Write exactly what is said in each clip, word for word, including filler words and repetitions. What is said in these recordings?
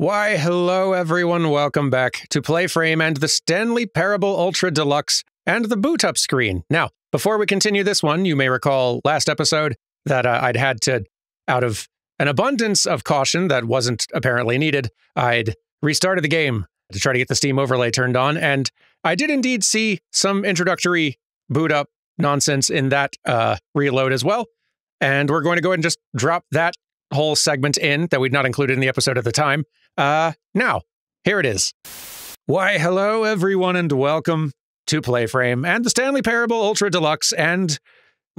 Why, hello everyone, welcome back to Playframe and the Stanley Parable Ultra Deluxe and the boot-up screen. Now, before we continue this one, you may recall last episode that uh, I'd had to, out of an abundance of caution that wasn't apparently needed, I'd restarted the game to try to get the Steam overlay turned on, and I did indeed see some introductory boot-up nonsense in that uh, reload as well, and we're going to go ahead and just drop that whole segment in that we'd not included in the episode at the time. Uh, now, here it is. Why, hello everyone, and welcome to Playframe and the Stanley Parable Ultra Deluxe, and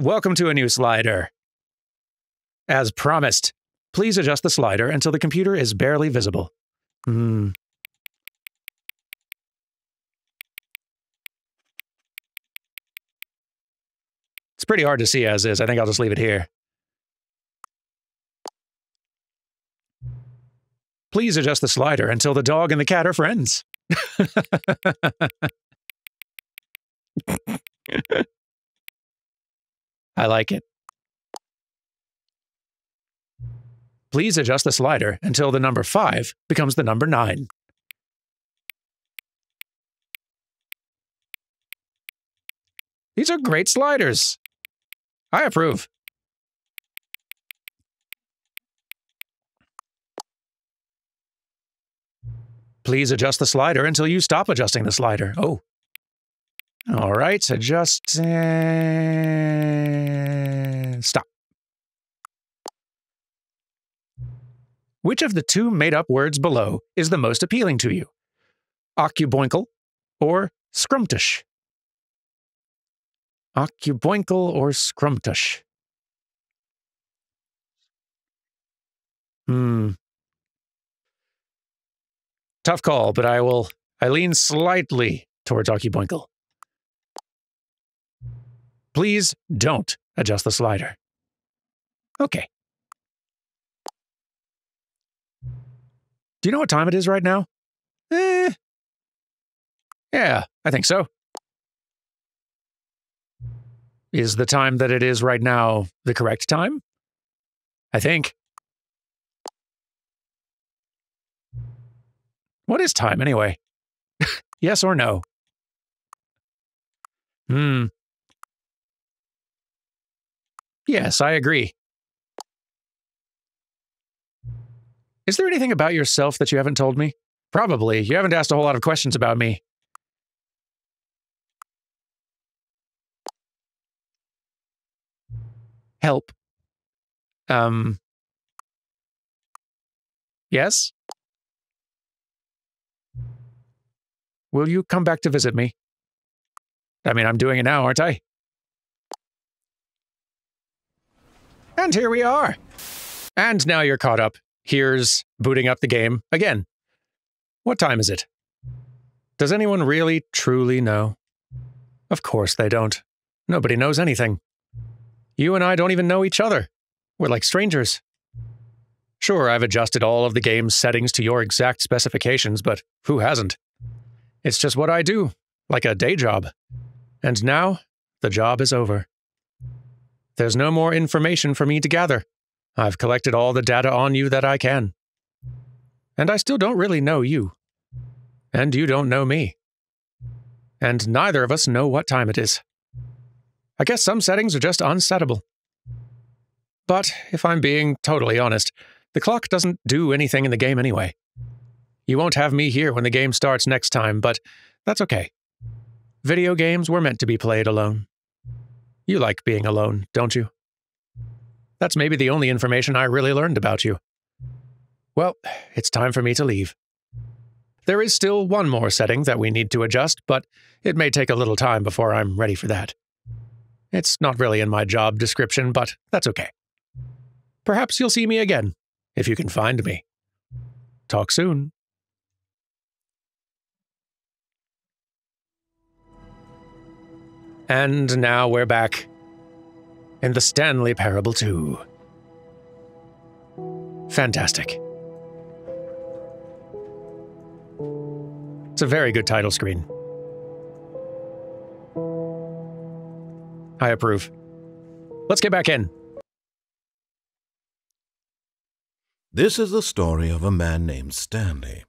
welcome to a new slider. As promised, please adjust the slider until the computer is barely visible. Hmm. It's pretty hard to see as is. I think I'll just leave it here. Please adjust the slider until the dog and the cat are friends. I like it. Please adjust the slider until the number five becomes the number nine. These are great sliders. I approve. Please adjust the slider until you stop adjusting the slider. Oh. All right, adjust... Uh, stop. Which of the two made-up words below is the most appealing to you? Occuboinkle or scrumptish? Occuboinkle or scrumptish? Hmm. Tough call, but I will, I lean slightly towards Occuboinkle. Please don't adjust the slider. Okay. Do you know what time it is right now? Eh. Yeah, I think so. Is the time that it is right now the correct time? I think. What is time, anyway? Yes or no? Hmm. Yes, I agree. Is there anything about yourself that you haven't told me? Probably. You haven't asked a whole lot of questions about me. Help. Um. Yes? Will you come back to visit me? I mean, I'm doing it now, aren't I? And here we are! And now you're caught up. Here's booting up the game again. What time is it? Does anyone really, truly know? Of course they don't. Nobody knows anything. You and I don't even know each other. We're like strangers. Sure, I've adjusted all of the game's settings to your exact specifications, but who hasn't? It's just what I do, like a day job. And now, the job is over. There's no more information for me to gather. I've collected all the data on you that I can. And I still don't really know you. And you don't know me. And neither of us know what time it is. I guess some settings are just unsettable. But, if I'm being totally honest, the clock doesn't do anything in the game anyway. You won't have me here when the game starts next time, but that's okay. Video games were meant to be played alone. You like being alone, don't you? That's maybe the only information I really learned about you. Well, it's time for me to leave. There is still one more setting that we need to adjust, but it may take a little time before I'm ready for that. It's not really in my job description, but that's okay. Perhaps you'll see me again, if you can find me. Talk soon. And now we're back in the Stanley Parable two. Fantastic. It's a very good title screen. I approve. Let's get back in. This is the story of a man named Stanley.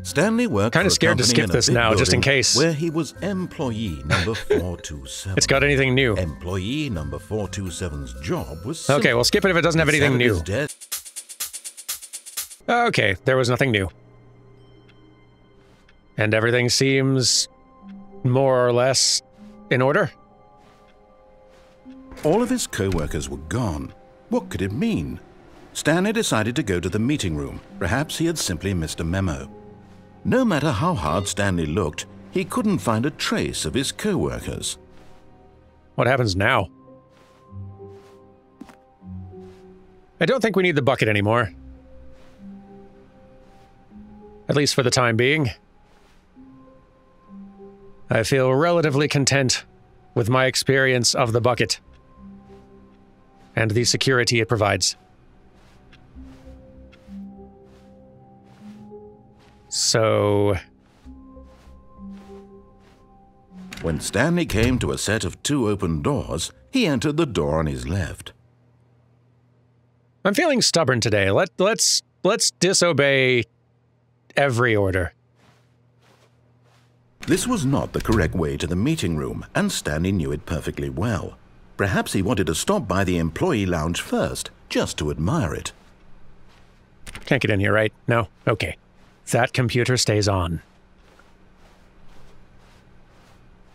Stanley worked. Kind of scared to skip this now, just in case. Where he was employee number four two seven. It's got anything new. Employee number four two seven's job was. Simple. Okay, we'll skip it if it doesn't have anything new. Okay, there was nothing new. And everything seems more or less in order. All of his co-workers were gone. What could it mean? Stanley decided to go to the meeting room. Perhaps he had simply missed a memo. No matter how hard Stanley looked, he couldn't find a trace of his co-workers. What happens now? I don't think we need the bucket anymore. At least for the time being. I feel relatively content with my experience of the bucket and the security it provides. So... When Stanley came to a set of two open doors, he entered the door on his left. I'm feeling stubborn today. Let, let's, let's disobey every order. This was not the correct way to the meeting room, and Stanley knew it perfectly well. Perhaps he wanted to stop by the employee lounge first, just to admire it. Can't get in here, right? No? Okay. That computer stays on.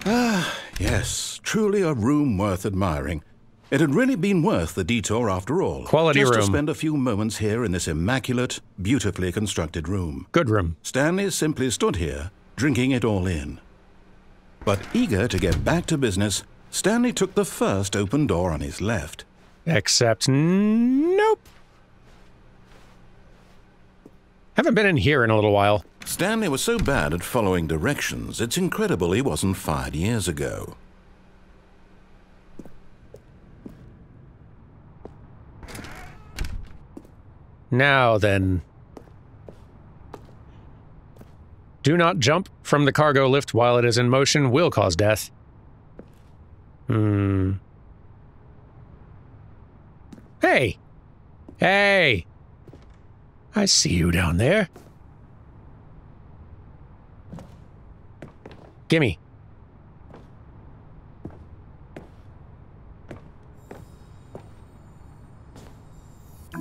Ah, yes. Truly a room worth admiring. It had really been worth the detour after all. Quality room. Just to spend a few moments here in this immaculate, beautifully constructed room. Good room. Stanley simply stood here, drinking it all in. But eager to get back to business, Stanley took the first open door on his left. Except, nope. Haven't been in here in a little while. Stanley was so bad at following directions, it's incredible he wasn't fired years ago. Now then. Do not jump from the cargo lift while it is in motion will cause death. Hmm. Hey! Hey! I see you down there. Gimme.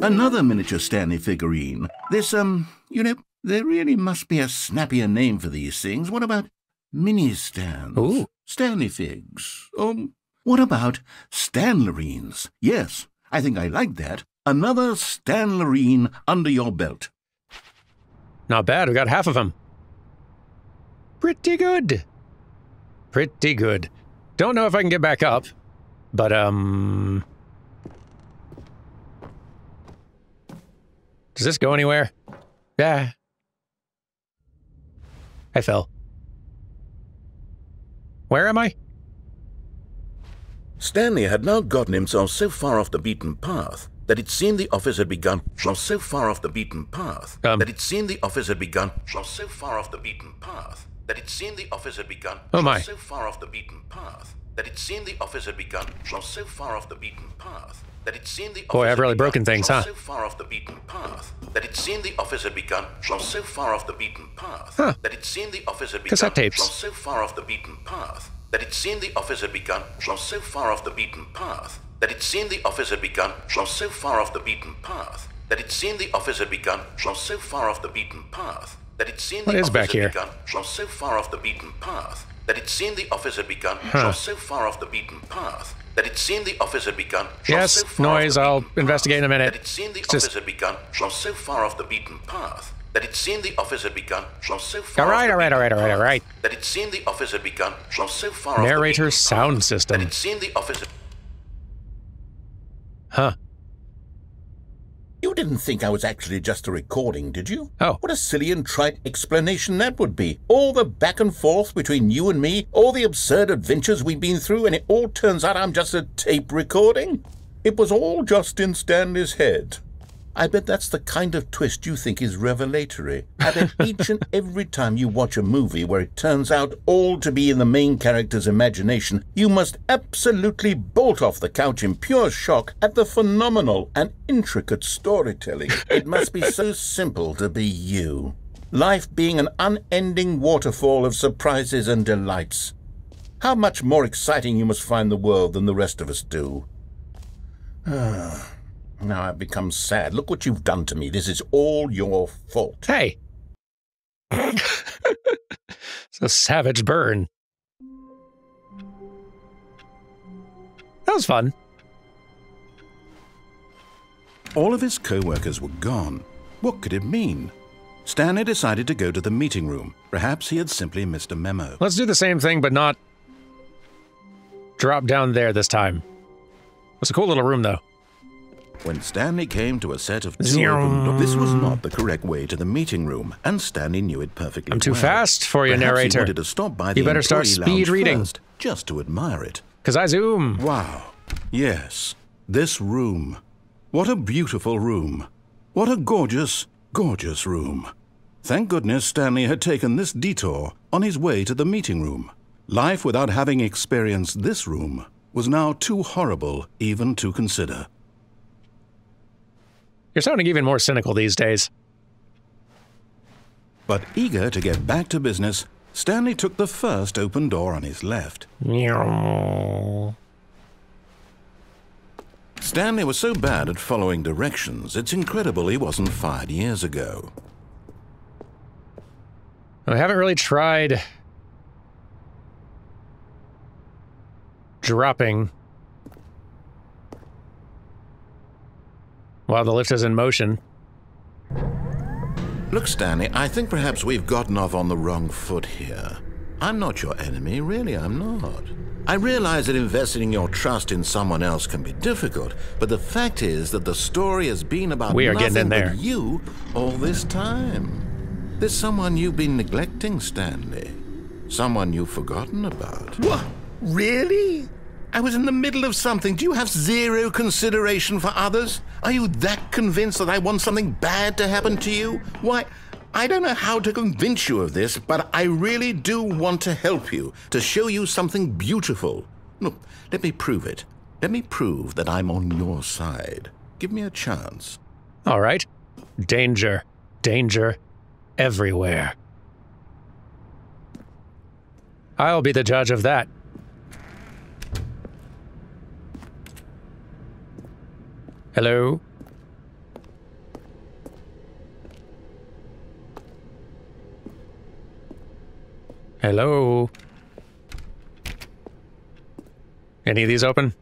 Another miniature Stanley figurine. This, um, you know... There really must be a snappier name for these things. What about mini-Stans? Ooh. Stanley figs? Um, what about Stanlerines? Yes, I think I like that. Another Stanlerine under your belt. Not bad. We got half of them. Pretty good. Pretty good. Don't know if I can get back up, but, um... does this go anywhere? Yeah. I fell. Where am I? Stanley had now gotten himself so far off the beaten path that it seemed the office had begun so far off the beaten path um. that it seemed the office had begun so far off the beaten path that it seemed the office had begun oh my. so far off the beaten path that it seemed the office had begun so far off the beaten path that it seemed the Boy, I've really broken things, huh? So far off the beaten path that it seemed the office had begun from so far off the beaten path huh. that it seemed the office had begun cassette tapes. From so far off the beaten path that it seemed the office had begun from so far off the beaten path that it seemed the office had begun from so far off the beaten path that it seemed the office had begun from so far off the beaten path that it seemed the office had begun from so far off the beaten path that it seemed the office had begun from so far off the beaten path that it seemed the office had begun from yes, so far noise, I'll path, investigate in a minute. That it seemed the it's office just... had begun from so far off the beaten path that it seemed the office had begun from so far all right, off the all right, all right, all right, all right. That it seemed the office had begun from so far Narrator off the beaten sound path, system. That it seemed the office had... Huh. You didn't think I was actually just a recording, did you? Oh. What a silly and trite explanation that would be. All the back and forth between you and me, all the absurd adventures we've been through, and it all turns out I'm just a tape recording? It was all just in Stanley's head. I bet that's the kind of twist you think is revelatory. I bet each and every time you watch a movie where it turns out all to be in the main character's imagination, you must absolutely bolt off the couch in pure shock at the phenomenal and intricate storytelling. It must be so simple to be you. Life being an unending waterfall of surprises and delights. How much more exciting you must find the world than the rest of us do. Ah... Now I've become sad. Look what you've done to me. This is all your fault. Hey. It's a savage burn. That was fun. All of his co-workers were gone. What could it mean? Stanley decided to go to the meeting room. Perhaps he had simply missed a memo. Let's do the same thing, but not drop down there this time. It's a cool little room, though. When Stanley came to a set of two open doors, this was not the correct way to the meeting room, and Stanley knew it perfectly well. I'm too well. fast for you, Perhaps narrator. He wanted to stop by the you better start speed reading. First, just to admire it. Because I zoom. Wow. Yes. This room. What a beautiful room. What a gorgeous, gorgeous room. Thank goodness Stanley had taken this detour on his way to the meeting room. Life without having experienced this room was now too horrible even to consider. You're sounding even more cynical these days. But eager to get back to business, Stanley took the first open door on his left. Meow. Stanley was so bad at following directions, it's incredible he wasn't fired years ago. I haven't really tried dropping. While the lift is in motion. Look, Stanley, I think perhaps we've gotten off on the wrong foot here. I'm not your enemy, really, I'm not. I realize that investing your trust in someone else can be difficult, but the fact is that the story has been about we are nothing getting in there. But you all this time. There's someone you've been neglecting, Stanley. Someone you've forgotten about. What? Really? I was in the middle of something. Do you have zero consideration for others? Are you that convinced that I want something bad to happen to you? Why, I don't know how to convince you of this, but I really do want to help you, to show you something beautiful. Look, let me prove it. Let me prove that I'm on your side. Give me a chance. All right. Danger. Danger. Everywhere. I'll be the judge of that. Hello? Hello? Any of these open?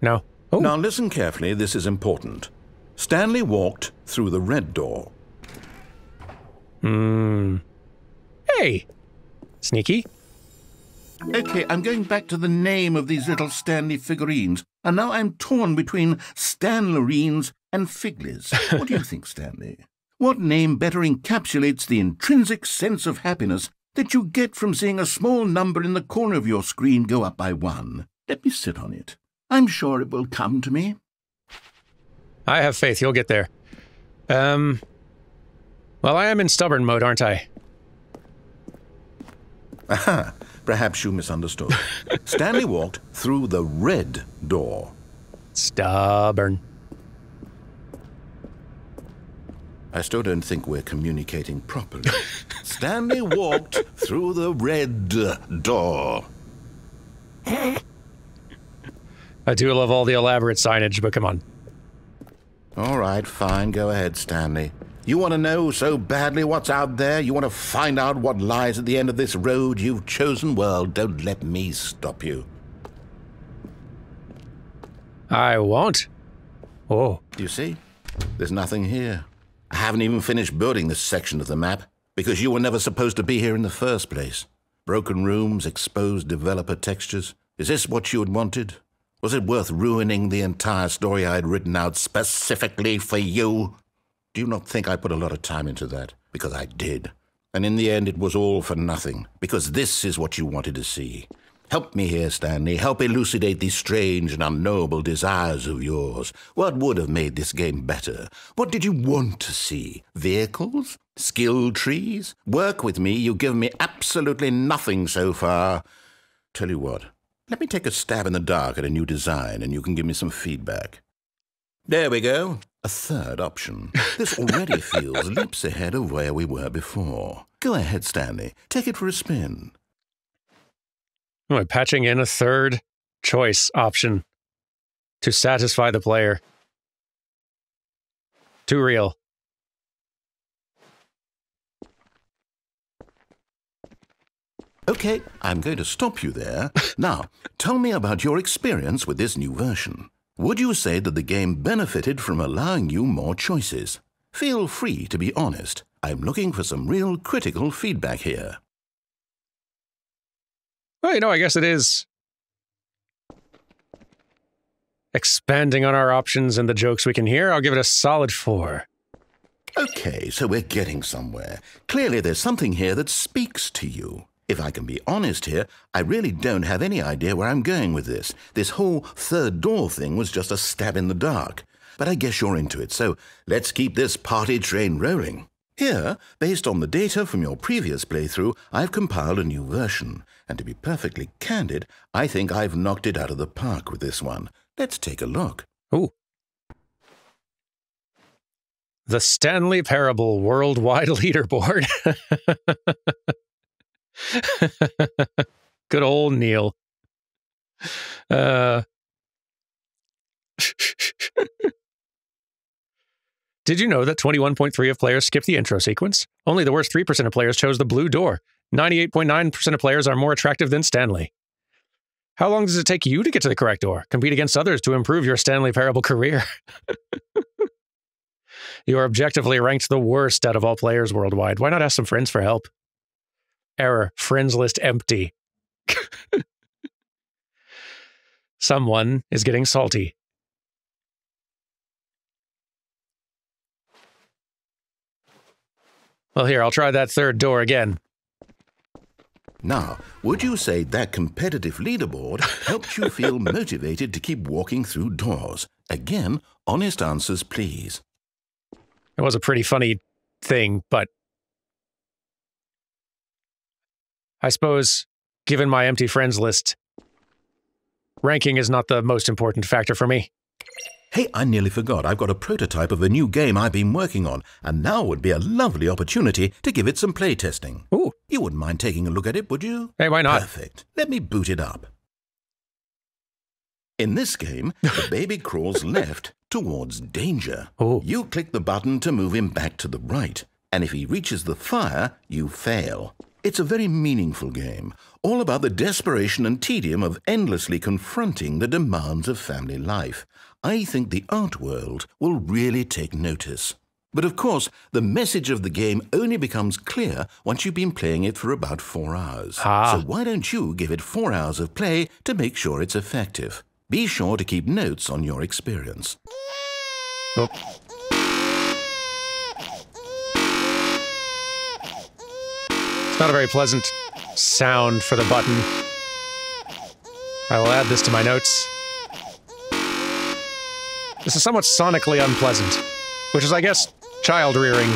No. Ooh. Now listen carefully, this is important. Stanley walked through the red door. Hmm. Hey! Sneaky. Okay, I'm going back to the name of these little Stanley figurines. And now I'm torn between Stanlerines and Figlies. What do you think, Stanley? What name better encapsulates the intrinsic sense of happiness that you get from seeing a small number in the corner of your screen go up by one? Let me sit on it. I'm sure it will come to me. I have faith you'll get there. Um, well, I am in stubborn mode, aren't I? Aha. Perhaps you misunderstood. Stanley walked through the red door. Stubborn. I still don't think we're communicating properly. Stanley walked through the red door. I do love all the elaborate signage, but come on. All right, fine. Go ahead, Stanley. You want to know so badly what's out there? You want to find out what lies at the end of this road you've chosen? Well, don't let me stop you. I won't. Oh. You see? There's nothing here. I haven't even finished building this section of the map, because you were never supposed to be here in the first place. Broken rooms, exposed developer textures. Is this what you had wanted? Was it worth ruining the entire story I had written out specifically for you? Do you not think I put a lot of time into that? Because I did. And in the end, it was all for nothing. Because this is what you wanted to see. Help me here, Stanley. Help elucidate these strange and unknowable desires of yours. What would have made this game better? What did you want to see? Vehicles? Skill trees? Work with me. You give me absolutely nothing so far. Tell you what, let me take a stab in the dark at a new design and you can give me some feedback. There we go. A third option. This already feels leaps ahead of where we were before. Go ahead, Stanley. Take it for a spin. Am I patching in a third choice option to satisfy the player? Too real. Okay, I'm going to stop you there. Now, tell me about your experience with this new version. Would you say that the game benefited from allowing you more choices? Feel free to be honest. I'm looking for some real critical feedback here. Well, you know, I guess it is expanding on our options and the jokes we can hear. I'll give it a solid four. Okay, so we're getting somewhere. Clearly there's something here that speaks to you. If I can be honest here, I really don't have any idea where I'm going with this. This whole third door thing was just a stab in the dark. But I guess you're into it, so let's keep this party train rolling. Here, based on the data from your previous playthrough, I've compiled a new version. And to be perfectly candid, I think I've knocked it out of the park with this one. Let's take a look. Ooh. The Stanley Parable Worldwide Leaderboard. Good old Neil. Uh, did you know that twenty-one point three percent of players skip the intro sequence? Only the worst three percent of players chose the blue door. ninety-eight point nine percent of players are more attractive than Stanley. How long does it take you to get to the correct door? Compete against others to improve your Stanley Parable career. You are objectively ranked the worst out of all players worldwide. Why not ask some friends for help? Error. Friends list empty. Someone is getting salty. Well, here, I'll try that third door again. Now, would you say that competitive leaderboard helped you feel motivated to keep walking through doors? Again, honest answers, please. It was a pretty funny thing, but I suppose, given my empty friends list, ranking is not the most important factor for me. Hey, I nearly forgot. I've got a prototype of a new game I've been working on, and now would be a lovely opportunity to give it some playtesting. Ooh. You wouldn't mind taking a look at it, would you? Hey, why not? Perfect. Let me boot it up. In this game, the baby crawls left towards danger. Ooh. You click the button to move him back to the right, and if he reaches the fire, you fail. It's a very meaningful game, all about the desperation and tedium of endlessly confronting the demands of family life. I think the art world will really take notice. But of course, the message of the game only becomes clear once you've been playing it for about four hours. Ah. So why don't you give it four hours of play to make sure it's effective? Be sure to keep notes on your experience. Oh. Not a very pleasant sound for the button. I will add this to my notes. This is somewhat sonically unpleasant, which is, I guess, child-rearing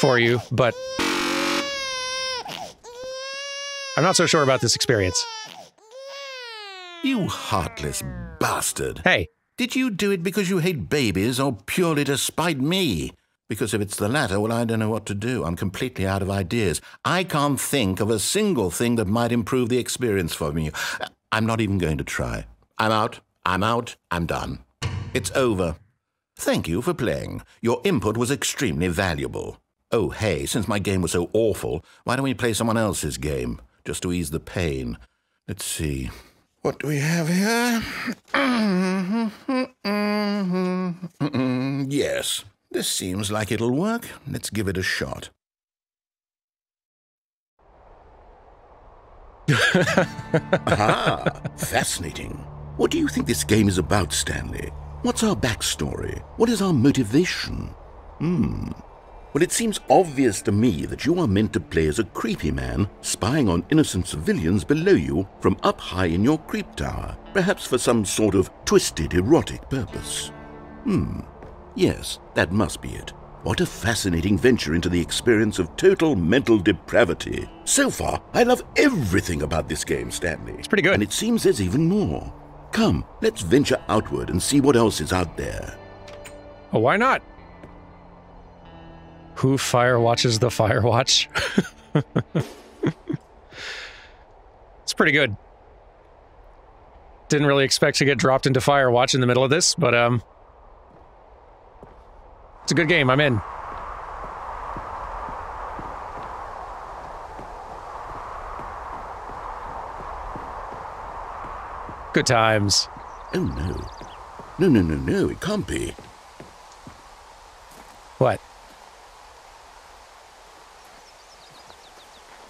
for you, but I'm not so sure about this experience. You heartless bastard. Hey. Did you do it because you hate babies or purely to spite me? Because if it's the latter, well, I don't know what to do. I'm completely out of ideas. I can't think of a single thing that might improve the experience for me. I'm not even going to try. I'm out. I'm out. I'm done. It's over. Thank you for playing. Your input was extremely valuable. Oh, hey, since my game was so awful, why don't we play someone else's game? Just to ease the pain. Let's see. What do we have here? Yes. This seems like it'll work. Let's give it a shot. Aha! Fascinating. What do you think this game is about, Stanley? What's our backstory? What is our motivation? Hmm. Well, it seems obvious to me that you are meant to play as a creepy man, spying on innocent civilians below you from up high in your creep tower, perhaps for some sort of twisted erotic purpose. Hmm, yes, that must be it. What a fascinating venture into the experience of total mental depravity. So far, I love everything about this game, Stanley. It's pretty good. And it seems there's even more. Come, let's venture outward and see what else is out there. Oh, why not? Who firewatches the Firewatch? It's pretty good. Didn't really expect to get dropped into Firewatch in the middle of this, but um... it's a good game, I'm in. Good times. Oh no. No, no, no, no, it can't be. What?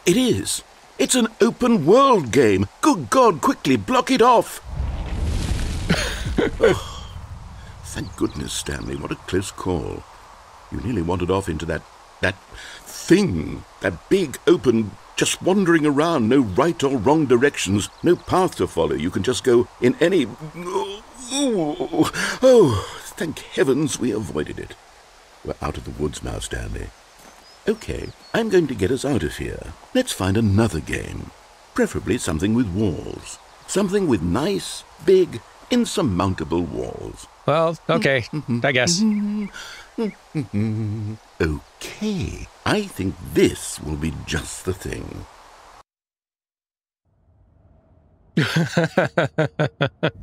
It is. It's an open world game. Good God, quickly block it off. Oh, thank goodness, Stanley, what a close call. You nearly wandered off into that, that thing, that big open, just wandering around, no right or wrong directions, no path to follow. You can just go in any... Oh, oh, oh thank heavens we avoided it. We're out of the woods now, Stanley. Okay, I'm going to get us out of here. Let's find another game. Preferably something with walls. Something with nice, big, insurmountable walls. Well, okay, I guess. Okay, I think this will be just the thing.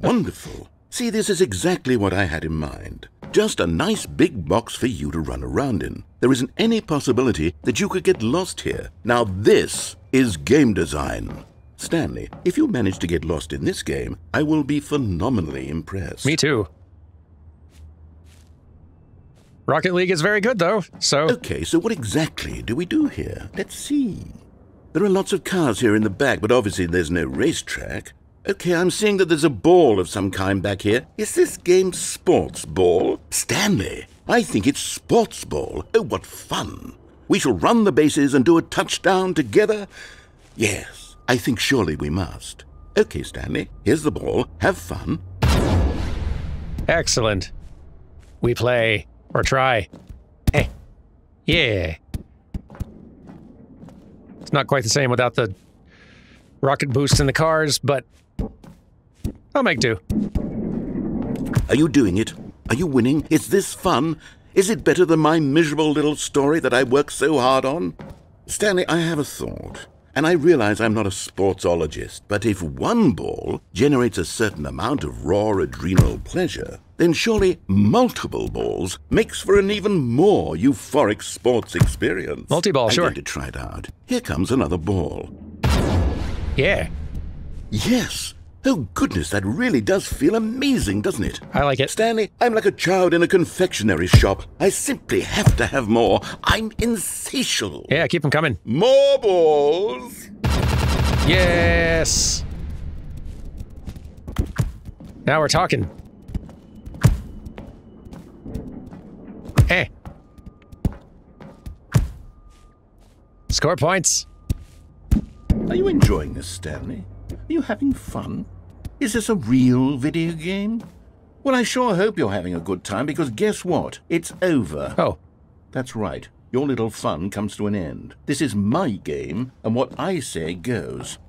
Wonderful. See, this is exactly what I had in mind. Just a nice big box for you to run around in. There isn't any possibility that you could get lost here. Now this is game design. Stanley, if you manage to get lost in this game, I will be phenomenally impressed. Me too. Rocket League is very good though, so... Okay, so what exactly do we do here? Let's see. There are lots of cars here in the back, but obviously there's no racetrack. Okay, I'm seeing that there's a ball of some kind back here. Is this game sports ball? Stanley, I think it's sports ball. Oh, what fun. We shall run the bases and do a touchdown together. Yes, I think surely we must. Okay, Stanley, here's the ball. Have fun. Excellent. We play, or try. Hey, yeah. It's not quite the same without the rocket boost in the cars, but... I'll make do. Are you doing it? Are you winning? Is this fun? Is it better than my miserable little story that I worked so hard on? Stanley, I have a thought, and I realize I'm not a sportsologist, but if one ball generates a certain amount of raw adrenal pleasure, then surely multiple balls makes for an even more euphoric sports experience. Multi-ball, sure. I'm going to try it out. Here comes another ball. Yeah. Yes. Oh, goodness, that really does feel amazing, doesn't it? I like it. Stanley, I'm like a child in a confectionery shop. I simply have to have more. I'm insatiable. Yeah, keep them coming. More balls! Yes! Now we're talking. Hey. Score points. Are you enjoying this, Stanley? Are you having fun? Is this a real video game? Well, I sure hope you're having a good time, because guess what? It's over. Oh. That's right. Your little fun comes to an end. This is my game, and what I say goes.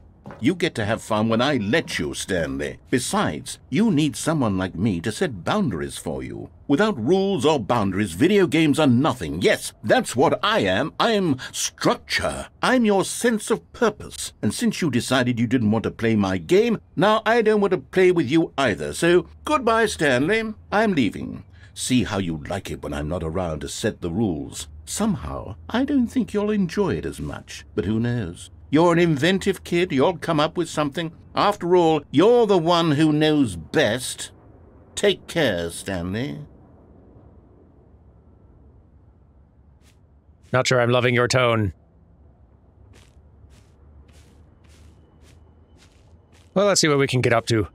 You get to have fun when I let you, Stanley. Besides, you need someone like me to set boundaries for you. Without rules or boundaries, video games are nothing. Yes, that's what I am. I'm structure. I'm your sense of purpose. And since you decided you didn't want to play my game, now I don't want to play with you either. So, goodbye, Stanley. I'm leaving. See how you like it when I'm not around to set the rules. Somehow, I don't think you'll enjoy it as much. But who knows? You're an inventive kid. You'll come up with something. After all, you're the one who knows best. Take care, Stanley. Not sure I'm loving your tone. Well, let's see what we can get up to.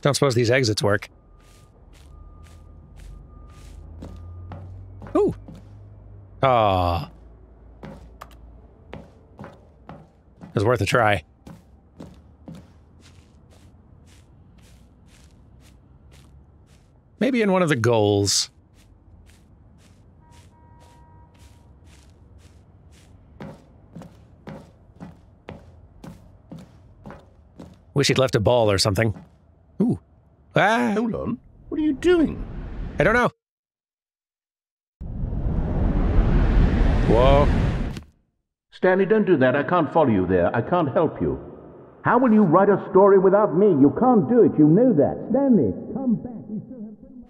Don't suppose these exits work. Ah. Oh. It was worth a try. Maybe in one of the goals. Wish he'd left a ball or something. Ooh. Ah. Hold on. What are you doing? I don't know. Whoa. Stanley, don't do that. I can't follow you there. I can't help you. How will you write a story without me? You can't do it. You know that. Stanley, come back. We still have so much.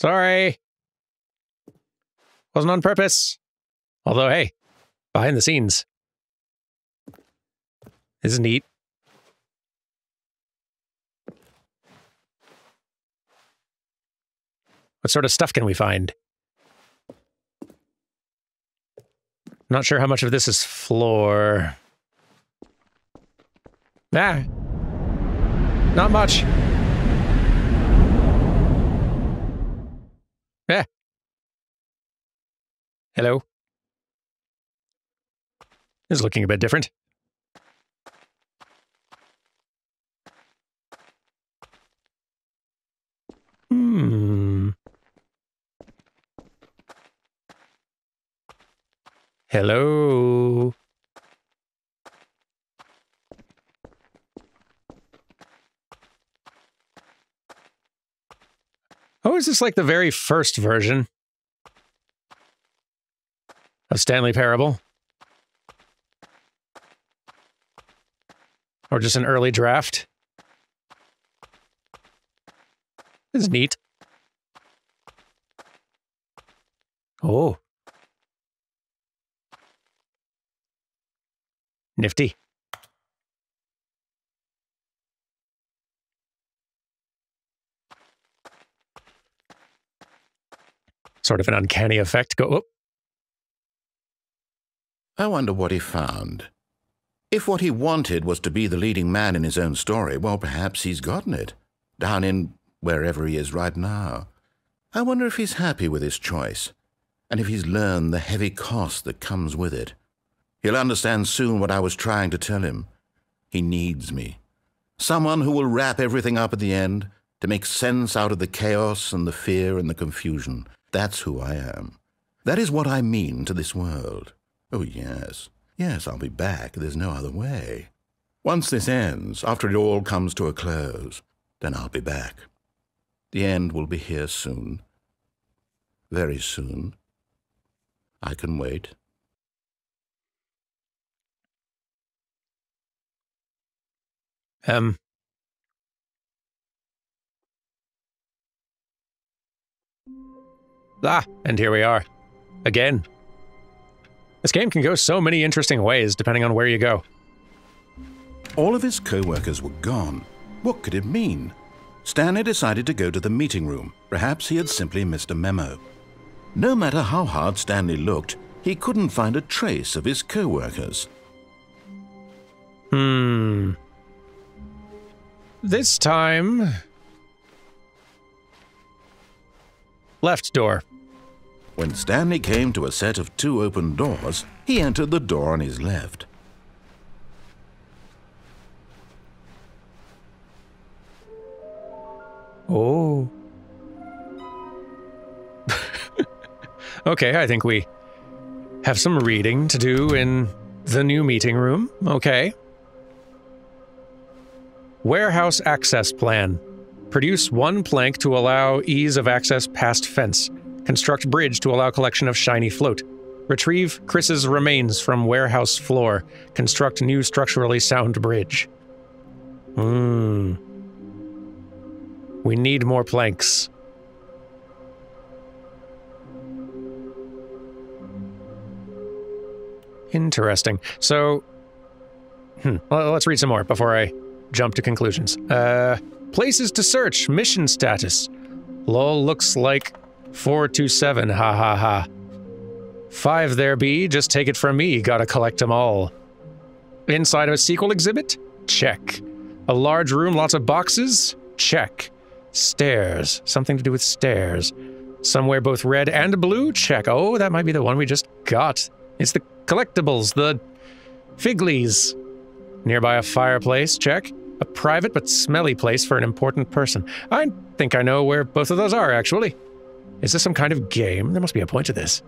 Sorry. Wasn't on purpose. Although, hey, behind the scenes. This is neat. What sort of stuff can we find? Not sure how much of this is floor. Ah! Not much. Ah! Hello. This is looking a bit different. Hmm... Hello. Oh, is this like the very first version of Stanley Parable? Or just an early draft? This is neat. Oh. Nifty. Sort of an uncanny effect. Go up. I wonder what he found. If what he wanted was to be the leading man in his own story, well, perhaps he's gotten it. Down in wherever he is right now. I wonder if he's happy with his choice, and if he's learned the heavy cost that comes with it. He'll understand soon what I was trying to tell him. He needs me. Someone who will wrap everything up at the end, to make sense out of the chaos and the fear and the confusion. That's who I am. That is what I mean to this world. Oh, yes. Yes, I'll be back. There's no other way. Once this ends, after it all comes to a close, then I'll be back. The end will be here soon. Very soon. I can wait. Um. Ah, and here we are. Again. This game can go so many interesting ways, depending on where you go. All of his co-workers were gone. What could it mean? Stanley decided to go to the meeting room. Perhaps he had simply missed a memo. No matter how hard Stanley looked, he couldn't find a trace of his co-workers. Hmm... This time... Left door. When Stanley came to a set of two open doors, he entered the door on his left. Oh. Okay, I think we have some reading to do in the new meeting room. Okay. Warehouse access plan. Produce one plank to allow ease of access past fence. Construct bridge to allow collection of shiny float. Retrieve Chris's remains from warehouse floor. Construct new structurally sound bridge. Hmm. We need more planks. Interesting. So, hmm. Well, let's read some more before I... jump to conclusions. Uh, places to search. Mission status. Lol looks like four two seven. Ha ha ha. Five there be. Just take it from me. Gotta collect them all. Inside of a sequel exhibit? Check. A large room, lots of boxes? Check. Stairs. Something to do with stairs. Somewhere both red and blue check. Oh, that might be the one we just got. It's the collectibles, the figlies. Nearby a fireplace, check. A private but smelly place for an important person. I think I know where both of those are, actually. Is this some kind of game? There must be a point to this.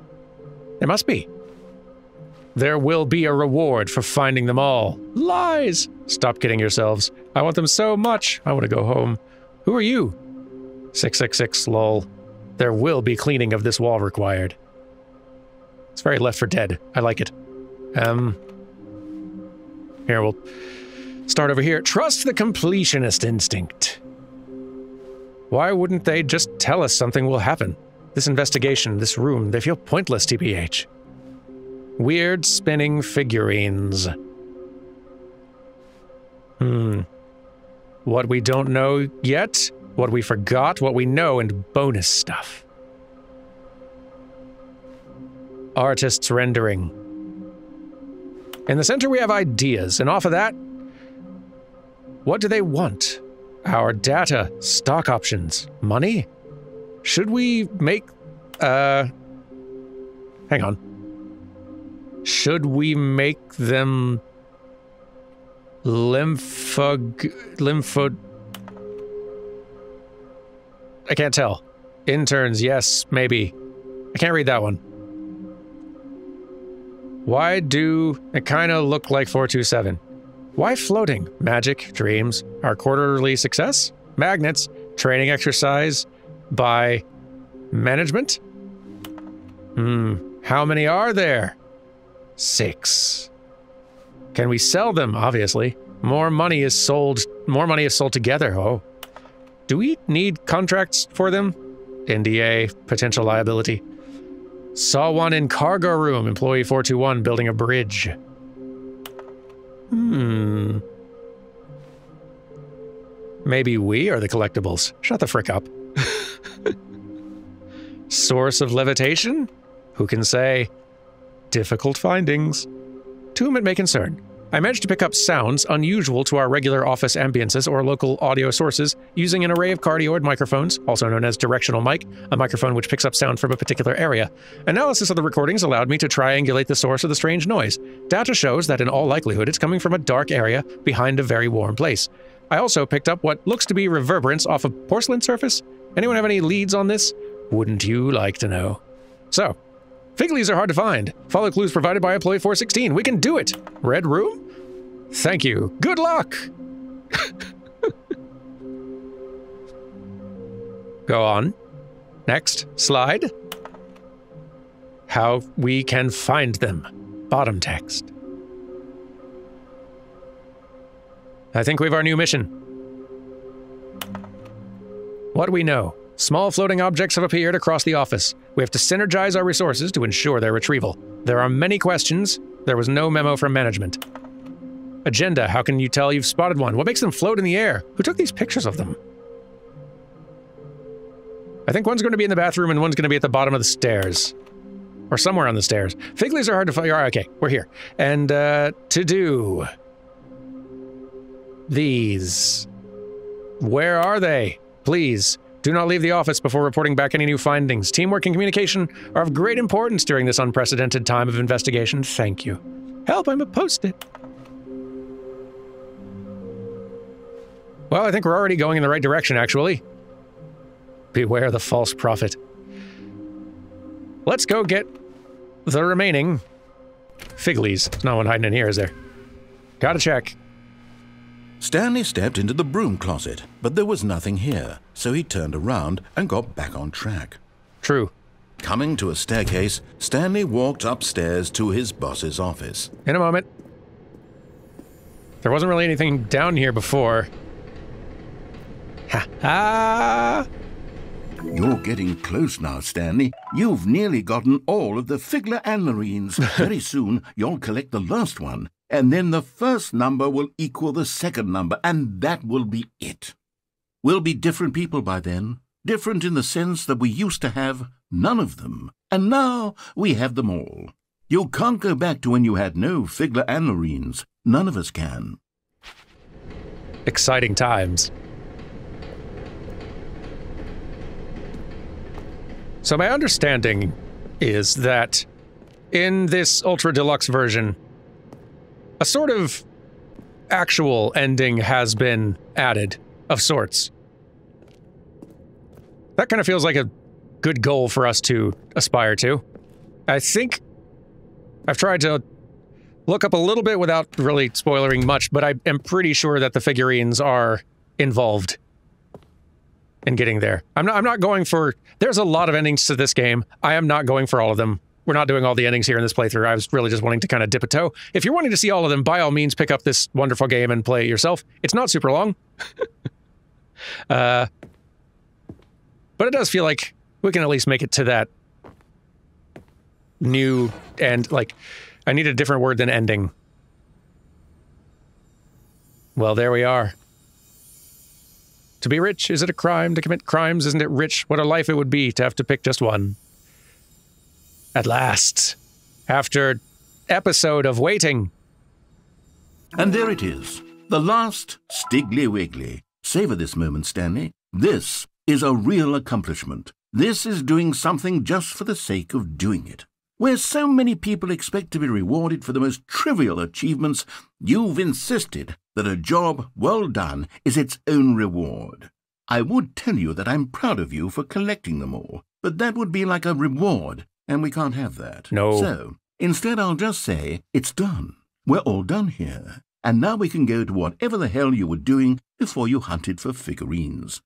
There must be. There will be a reward for finding them all. Lies! Stop kidding yourselves. I want them so much. I want to go home. Who are you? six six six, lol. There will be cleaning of this wall required. It's very Left for Dead. I like it. Um... Here, we'll start over here. Trust the completionist instinct. Why wouldn't they just tell us something will happen? This investigation, this room, they feel pointless, T B H. Weird spinning figurines. Hmm. What we don't know yet, what we forgot, what we know, and bonus stuff. Artist's rendering. In the center we have ideas, and off of that, what do they want? Our data, stock options, money? Should we make, uh, hang on. Should we make them lymphog, lympho, I can't tell. Interns, yes, maybe. I can't read that one. Why do it kind of look like four two seven? Why floating? Magic, dreams, our quarterly success, magnets, training exercise, by management? Hmm, how many are there? Six. Can we sell them? Obviously. More money is sold, more money is sold together, oh. Do we need contracts for them? N D A, potential liability. Saw one in cargo room, employee four two one, building a bridge. Hmm. Maybe we are the collectibles. Shut the frick up. Source of levitation? Who can say? Difficult findings. To whom it may concern. I managed to pick up sounds unusual to our regular office ambiances or local audio sources using an array of cardioid microphones, also known as directional mic, a microphone which picks up sound from a particular area. Analysis of the recordings allowed me to triangulate the source of the strange noise. Data shows that in all likelihood it's coming from a dark area behind a very warm place. I also picked up what looks to be reverberance off a porcelain surface. Anyone have any leads on this? Wouldn't you like to know? So. Figlies are hard to find. Follow clues provided by employee four sixteen. We can do it. Red room? Thank you. Good luck. Go on. Next slide. How we can find them. Bottom text. I think we have our new mission. What we know. Small floating objects have appeared across the office. We have to synergize our resources to ensure their retrieval. There are many questions. There was no memo from management. Agenda, how can you tell you've spotted one? What makes them float in the air? Who took these pictures of them? I think one's going to be in the bathroom and one's going to be at the bottom of the stairs. Or somewhere on the stairs. Figlies are hard to find. All right, okay, we're here. And, uh, to do. These. Where are they? Please. Do not leave the office before reporting back any new findings. Teamwork and communication are of great importance during this unprecedented time of investigation. Thank you. Help, I'm a post-it. Well, I think we're already going in the right direction, actually. Beware the false prophet. Let's go get the remaining figlies. There's no one hiding in here, is there? Gotta check. Stanley stepped into the broom closet, but there was nothing here, so he turned around and got back on track. True. Coming to a staircase, Stanley walked upstairs to his boss's office. In a moment. There wasn't really anything down here before. Ha ha! You're getting close now, Stanley. You've nearly gotten all of the Figler Anlorines. Very soon, you'll collect the last one. And then the first number will equal the second number, and that will be it. We'll be different people by then, different in the sense that we used to have none of them, and now we have them all. You can't go back to when you had no Figler Anlorines. None of us can. Exciting times. So my understanding is that in this Ultra Deluxe version, a sort of actual ending has been added of sorts. That kind of feels like a good goal for us to aspire to. I think I've tried to look up a little bit without really spoilering much, but I am pretty sure that the figurines are involved in getting there. I'm not, I'm not going for... There's a lot of endings to this game. I am not going for all of them. We're not doing all the endings here in this playthrough. I was really just wanting to kind of dip a toe. If you're wanting to see all of them, by all means, pick up this wonderful game and play it yourself. It's not super long. uh, but it does feel like we can at least make it to that new end. Like, I need a different word than ending. Well, there we are. To be rich, is it a crime? To commit crimes, isn't it rich? What a life it would be to have to pick just one. At last. After episode of waiting. And there it is. The last Stiggly Wiggly. Savor this moment, Stanley. This is a real accomplishment. This is doing something just for the sake of doing it. Where so many people expect to be rewarded for the most trivial achievements, you've insisted that a job well done is its own reward. I would tell you that I'm proud of you for collecting them all, but that would be like a reward, and we can't have that. No. So, instead I'll just say, it's done. We're all done here. And now we can go to whatever the hell you were doing before you hunted for figurines.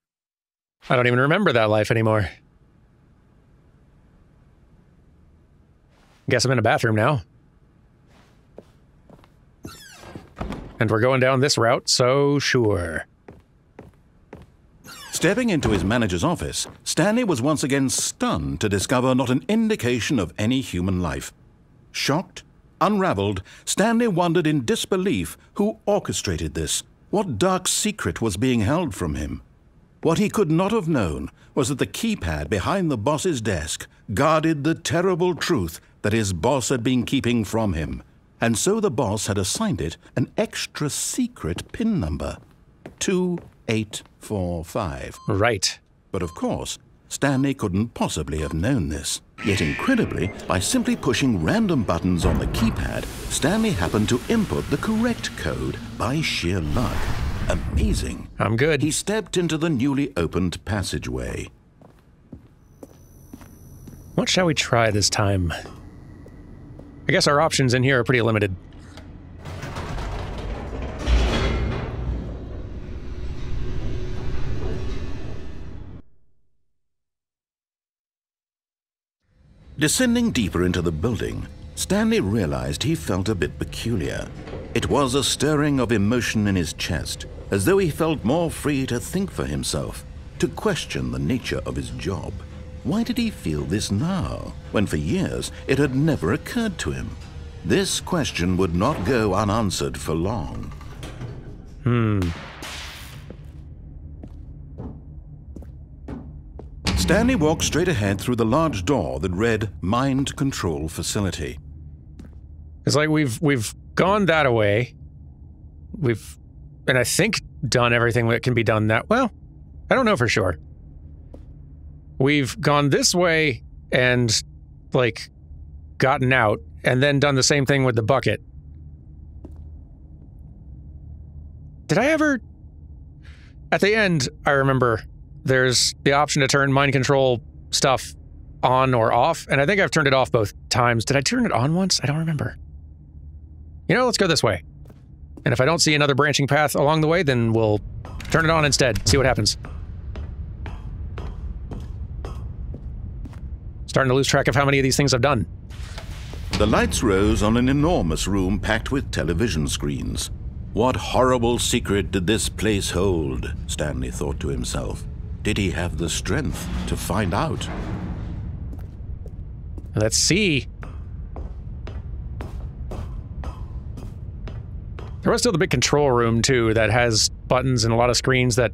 I don't even remember that life anymore. Guess I'm in a bathroom now. And we're going down this route, so sure. Stepping into his manager's office, Stanley was once again stunned to discover not an indication of any human life. Shocked, unraveled, Stanley wondered in disbelief who orchestrated this. What dark secret was being held from him? What he could not have known was that the keypad behind the boss's desk guarded the terrible truth that his boss had been keeping from him, and so the boss had assigned it an extra secret PIN number, two eight four five. Right. But of course, Stanley couldn't possibly have known this. Yet incredibly, by simply pushing random buttons on the keypad, Stanley happened to input the correct code by sheer luck. Amazing. I'm good. He stepped into the newly opened passageway. What shall we try this time? I guess our options in here are pretty limited. Descending deeper into the building, Stanley realized he felt a bit peculiar. It was a stirring of emotion in his chest, as though he felt more free to think for himself, to question the nature of his job. Why did he feel this now, when for years it had never occurred to him? This question would not go unanswered for long. Hmm. Stanley walked straight ahead through the large door that read Mind Control Facility. It's like we've we've gone that away. We've and I think done everything that can be done that well. I don't know for sure. We've gone this way and like gotten out and then done the same thing with the bucket. Did I ever at the end, I remember there's the option to turn mind control stuff on or off, and I think I've turned it off both times. Did I turn it on once? I don't remember. You know, let's go this way. And if I don't see another branching path along the way, then we'll turn it on instead, see what happens. Starting to lose track of how many of these things I've done. The lights rose on an enormous room packed with television screens. What horrible secret did this place hold, Stanley thought to himself. Did he have the strength to find out? Let's see. There was still the big control room, too, that has buttons and a lot of screens that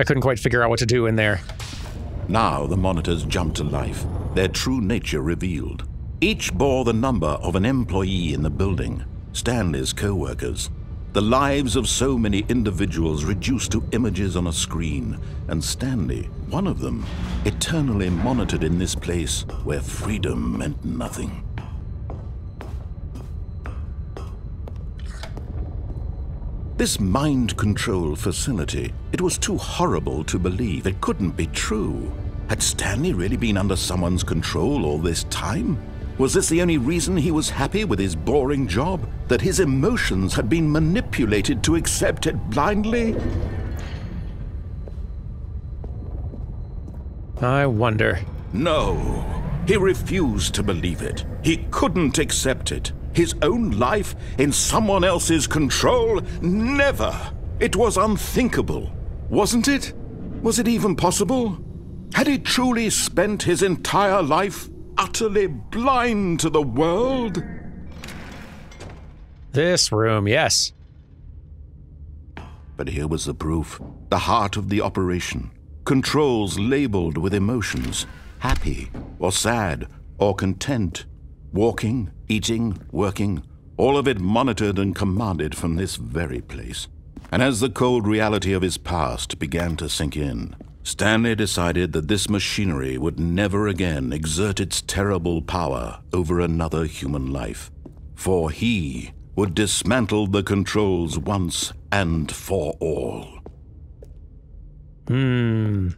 I couldn't quite figure out what to do in there. Now the monitors jumped to life, their true nature revealed. Each bore the number of an employee in the building, Stanley's co-workers. The lives of so many individuals reduced to images on a screen, and Stanley, one of them, eternally monitored in this place where freedom meant nothing. This mind control facility, it was too horrible to believe. It couldn't be true. Had Stanley really been under someone's control all this time? Was this the only reason he was happy with his boring job? That his emotions had been manipulated to accept it blindly? I wonder. No, he refused to believe it. He couldn't accept it. His own life in someone else's control? Never! It was unthinkable, wasn't it? Was it even possible? Had he truly spent his entire life utterly blind to the world? This room, yes. But here was the proof, the heart of the operation. Controls labeled with emotions, happy or sad or content, walking, eating, working, all of it monitored and commanded from this very place. And as the cold reality of his past began to sink in, Stanley decided that this machinery would never again exert its terrible power over another human life, for he would dismantle the controls once and for all. Hmm.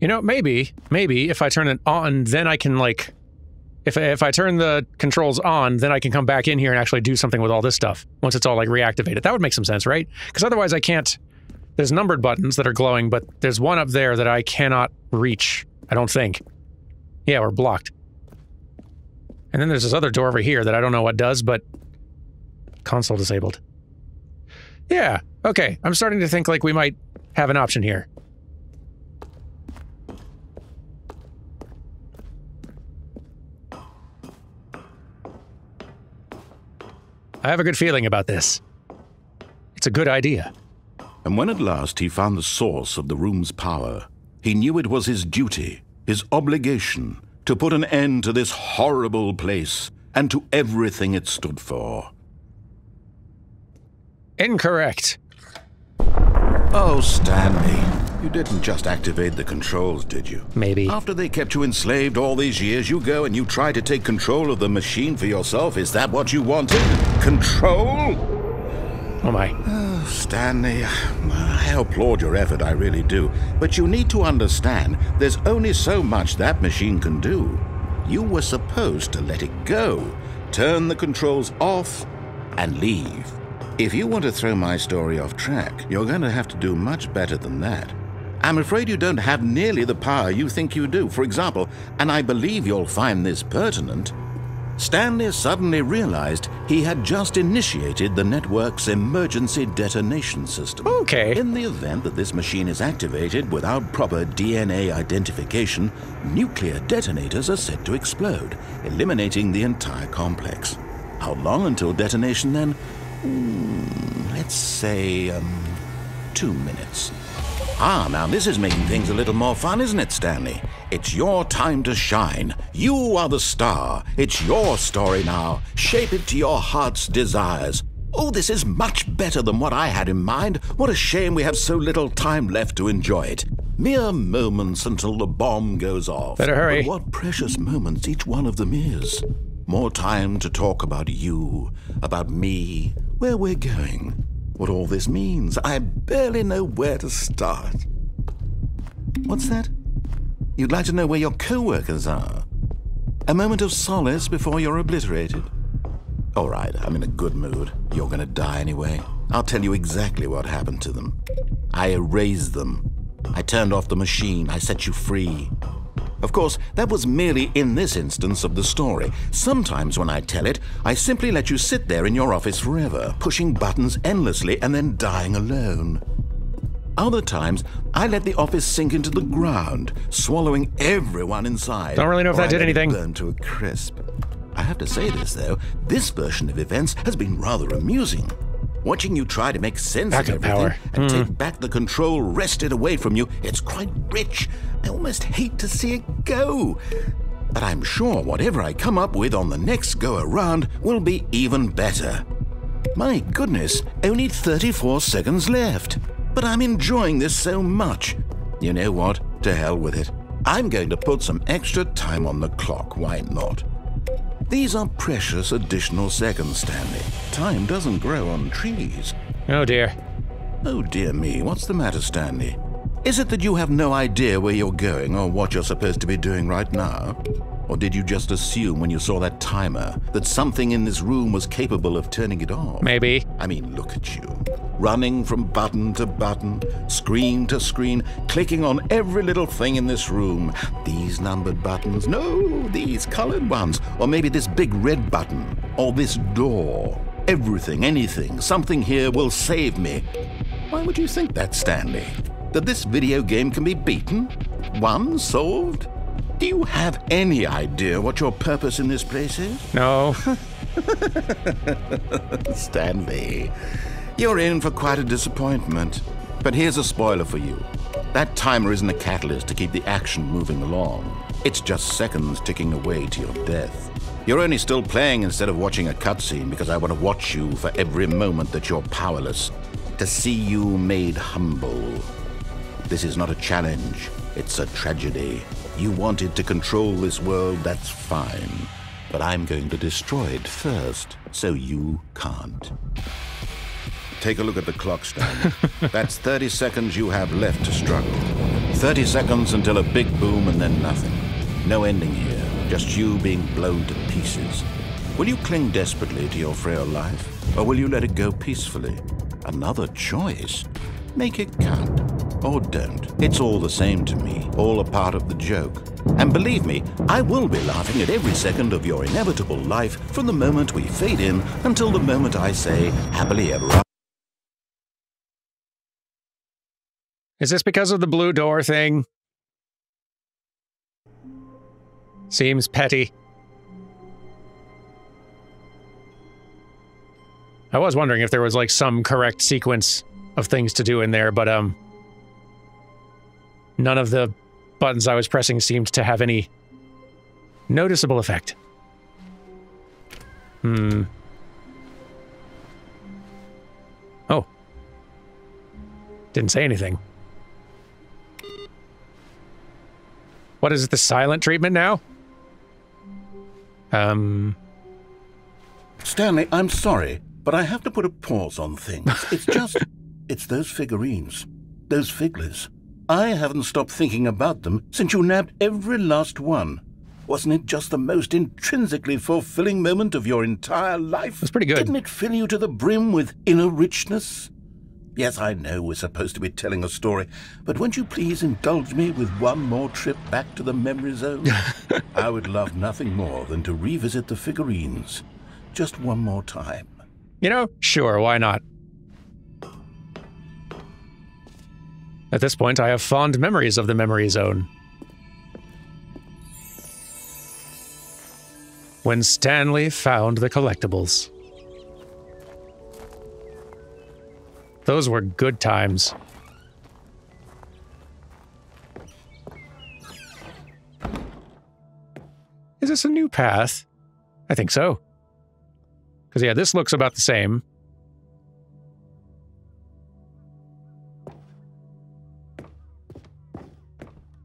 You know, maybe, maybe if I turn it on, then I can, like, if, if I turn the controls on, then I can come back in here and actually do something with all this stuff once it's all, like, reactivated. That would make some sense, right? Because otherwise I can't, there's numbered buttons that are glowing, but there's one up there that I cannot reach, I don't think. Yeah, we're blocked. And then there's this other door over here that I don't know what does, but console disabled. Yeah, okay, I'm starting to think, like, we might have an option here. I have a good feeling about this. It's a good idea. And when at last he found the source of the room's power, he knew it was his duty, his obligation, to put an end to this horrible place and to everything it stood for. Incorrect. Oh, Stanley, you didn't just activate the controls, did you? Maybe. After they kept you enslaved all these years, you go and you try to take control of the machine for yourself. Is that what you wanted? Control? Oh my. Oh, Stanley, I applaud your effort, I really do. But you need to understand, there's only so much that machine can do. You were supposed to let it go, turn the controls off, and leave. If you want to throw my story off track, you're going to have to do much better than that. I'm afraid you don't have nearly the power you think you do. For example, and I believe you'll find this pertinent, Stanley suddenly realized he had just initiated the network's emergency detonation system. Okay. In the event that this machine is activated without proper D N A identification, nuclear detonators are set to explode, eliminating the entire complex. How long until detonation then? Mm, let's say, um, two minutes. Ah, now this is making things a little more fun, isn't it, Stanley? It's your time to shine. You are the star. It's your story now. Shape it to your heart's desires. Oh, this is much better than what I had in mind. What a shame we have so little time left to enjoy it. Mere moments until the bomb goes off. Better hurry. But what precious moments each one of them is. More time to talk about you, about me, where we're going. What all this means, I barely know where to start. What's that? You'd like to know where your co-workers are? A moment of solace before you're obliterated. All right, I'm in a good mood. You're gonna die anyway. I'll tell you exactly what happened to them. I erased them. I turned off the machine. I set you free. Of course, that was merely in this instance of the story. Sometimes when I tell it, I simply let you sit there in your office forever, pushing buttons endlessly and then dying alone. Other times, I let the office sink into the ground, swallowing everyone inside. Don't really know if that did anything. Burned to a crisp. I have to say this, though. This version of events has been rather amusing. Watching you try to make sense of everything power. and mm. take back the control wrested away from you, it's quite rich. I almost hate to see it go. but I'm sure whatever I come up with on the next go-around will be even better. My goodness, only thirty-four seconds left, but I'm enjoying this so much. You know what? To hell with it. I'm going to put some extra time on the clock, why not? These are precious additional seconds, Stanley. Time doesn't grow on trees. Oh dear. Oh dear me, what's the matter, Stanley? Is it that you have no idea where you're going or what you're supposed to be doing right now? Or did you just assume when you saw that timer that something in this room was capable of turning it off? Maybe. I mean, look at you. Running from button to button, screen to screen, clicking on every little thing in this room. These numbered buttons, no, these colored ones, or maybe this big red button, or this door. Everything, anything, something here will save me. Why would you think that, Stanley? That this video game can be beaten? One solved? Do you have any idea what your purpose in this place is? No. Stanley, you're in for quite a disappointment. But here's a spoiler for you. That timer isn't a catalyst to keep the action moving along. It's just seconds ticking away to your death. You're only still playing instead of watching a cutscene because I want to watch you for every moment that you're powerless, to see you made humble. This is not a challenge, it's a tragedy. You wanted to control this world, that's fine. But I'm going to destroy it first, so you can't. Take a look at the clock, Stan. That's thirty seconds you have left to struggle. thirty seconds until a big boom and then nothing. No ending here, just you being blown to pieces. Will you cling desperately to your frail life, or will you let it go peacefully? Another choice. Make it count. Or don't. It's all the same to me, all a part of the joke. And believe me, I will be laughing at every second of your inevitable life from the moment we fade in until the moment I say happily ever after. Is this because of the blue door thing? Seems petty. I was wondering if there was like some correct sequence of things to do in there, but um... none of the buttons I was pressing seemed to have any noticeable effect. Hmm. Oh. Didn't say anything. What is it, the silent treatment now? Um. Stanley, I'm sorry, but I have to put a pause on things. It's just, it's those figurines, those figlers. I haven't stopped thinking about them since you nabbed every last one. Wasn't it just the most intrinsically fulfilling moment of your entire life? That's pretty good. Didn't it fill you to the brim with inner richness? Yes, I know we're supposed to be telling a story, but won't you please indulge me with one more trip back to the memory zone? I would love nothing more than to revisit the figurines. Just one more time. You know, sure, why not? At this point, I have fond memories of the memory zone. When Stanley found the collectibles. Those were good times. Is this a new path? I think so. Because, yeah, this looks about the same.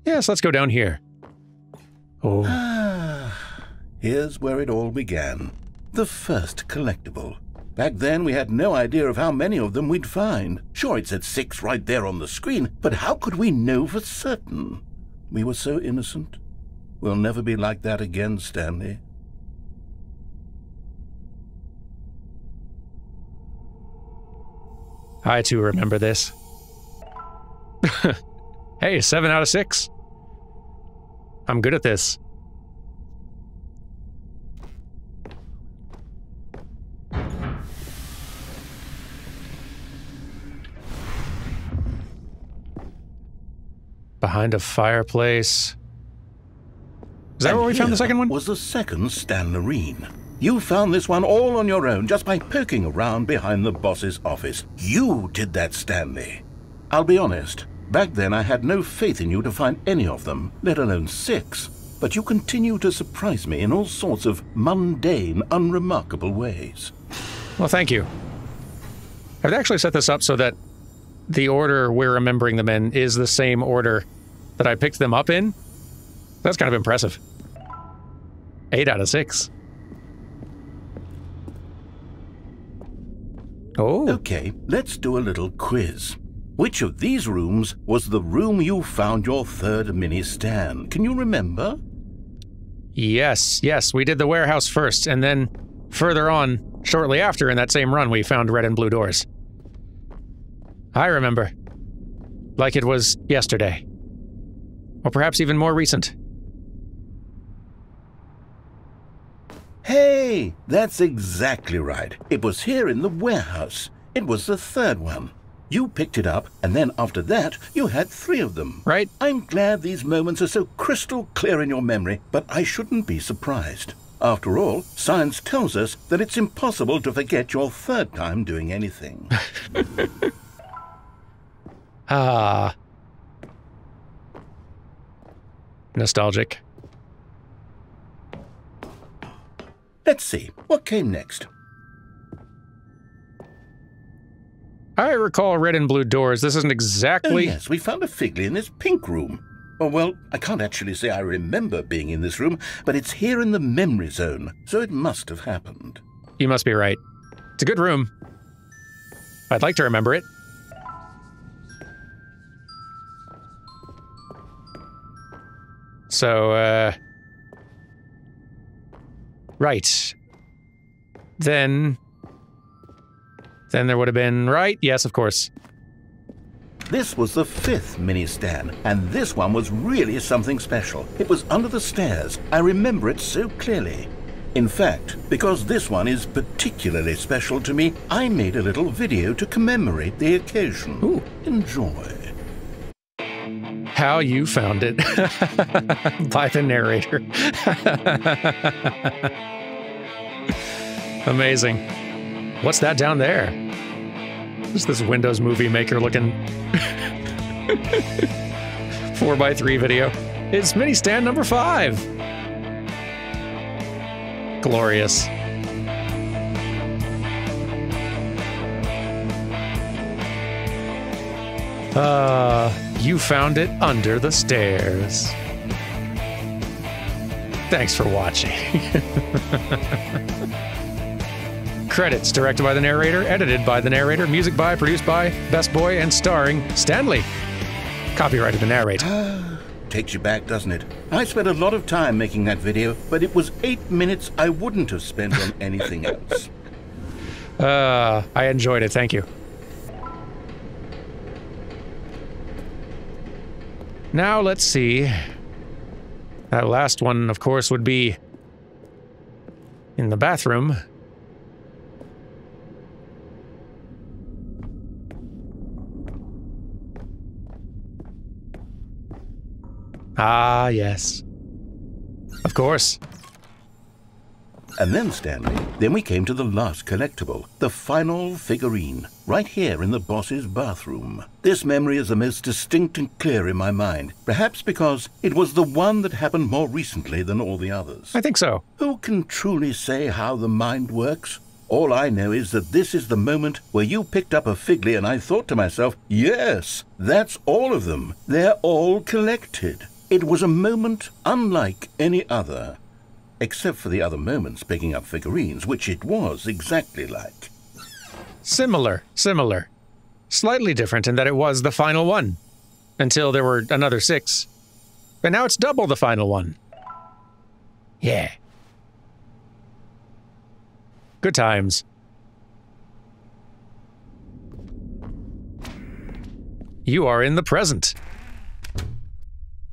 Yes, let's go down here. Oh. Ah, here's where it all began. The first collectible. Back then, we had no idea of how many of them we'd find. Sure, it said six right there on the screen, but how could we know for certain? We were so innocent. We'll never be like that again, Stanley. I, too, remember this. Hey, seven out of six. I'm good at this. Behind a fireplace. Is that and where we found the second one? Was the second Stanlerine. You found this one all on your own just by poking around behind the boss's office. You did that, Stanley. I'll be honest. Back then, I had no faith in you to find any of them, let alone six. but you continue to surprise me in all sorts of mundane, unremarkable ways. Well, thank you. I've actually set this up so that the order we're remembering them in is the same order that I picked them up in. That's kind of impressive. Eight out of six. Oh. Okay, let's do a little quiz. Which of these rooms was the room you found your third mini-Stan? Can you remember? Yes, yes, we did the warehouse first, and then further on, shortly after in that same run, we found red and blue doors. I remember. Like it was yesterday. Or perhaps even more recent. Hey, that's exactly right. It was here in the warehouse. It was the third one. You picked it up, and then after that, you had three of them. Right. I'm glad these moments are so crystal clear in your memory, but I shouldn't be surprised. After all, science tells us that it's impossible to forget your third time doing anything. Ah. Nostalgic. Let's see, what came next? I recall red and blue doors. This isn't exactly... Oh, yes, we found a figly in this pink room. Oh, well, I can't actually say I remember being in this room, but it's here in the memory zone, so it must have happened. You must be right. It's a good room. I'd like to remember it. So, uh... right. Then... Then there would have been, right? Yes, of course. This was the fifth mini-Stan, and this one was really something special. It was under the stairs. I remember it so clearly. In fact, because this one is particularly special to me, I made a little video to commemorate the occasion. Ooh. Enjoy. How you found it. By the narrator. Amazing. What's that down there? Just this Windows Movie Maker looking four by three video. It's mini stand number five. Glorious. Uh, you found it under the stairs. Thanks for watching. Credits directed by the narrator, edited by the narrator, music by, produced by, Best Boy, and starring Stanley. Copyrighted the narrator. Takes you back, doesn't it? I spent a lot of time making that video, but it was eight minutes I wouldn't have spent on anything else. Uh, I enjoyed it, thank you. Now let's see. That last one, of course, would be in the bathroom. Ah, yes. Of course. And then, Stanley, then we came to the last collectible, the final figurine, right here in the boss's bathroom. This memory is the most distinct and clear in my mind, perhaps because it was the one that happened more recently than all the others. I think so. Who can truly say how the mind works? All I know is that this is the moment where you picked up a figly and I thought to myself, yes, that's all of them. They're all collected. It was a moment unlike any other, except for the other moments picking up figurines, which it was exactly like. Similar, similar. Slightly different in that it was the final one, until there were another six. And now it's double the final one. Yeah. Good times. You are in the present.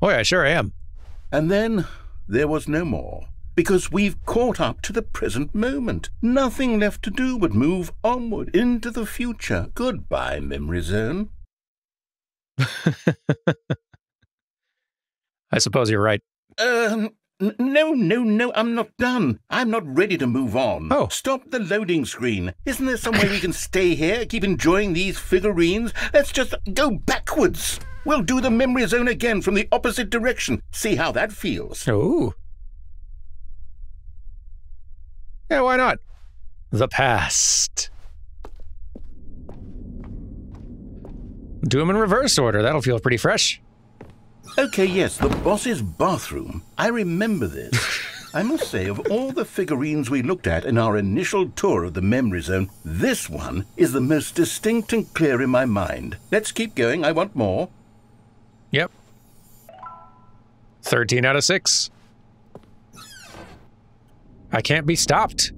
Oh, yeah, sure I am. And then there was no more, because we've caught up to the present moment. Nothing left to do but move onward into the future. Goodbye, memory zone. I suppose you're right. Um, no, no, no, I'm not done. I'm not ready to move on. Oh. Stop the loading screen. Isn't there some way we can stay here, keep enjoying these figurines? Let's just go backwards. We'll do the memory zone again from the opposite direction. See how that feels. Ooh. Yeah, why not? The past. Do them in reverse order. That'll feel pretty fresh. Okay, yes, the boss's bathroom. I remember this. I must say, of all the figurines we looked at in our initial tour of the memory zone, this one is the most distinct and clear in my mind. Let's keep going. I want more. Yep. thirteen out of six. I can't be stopped.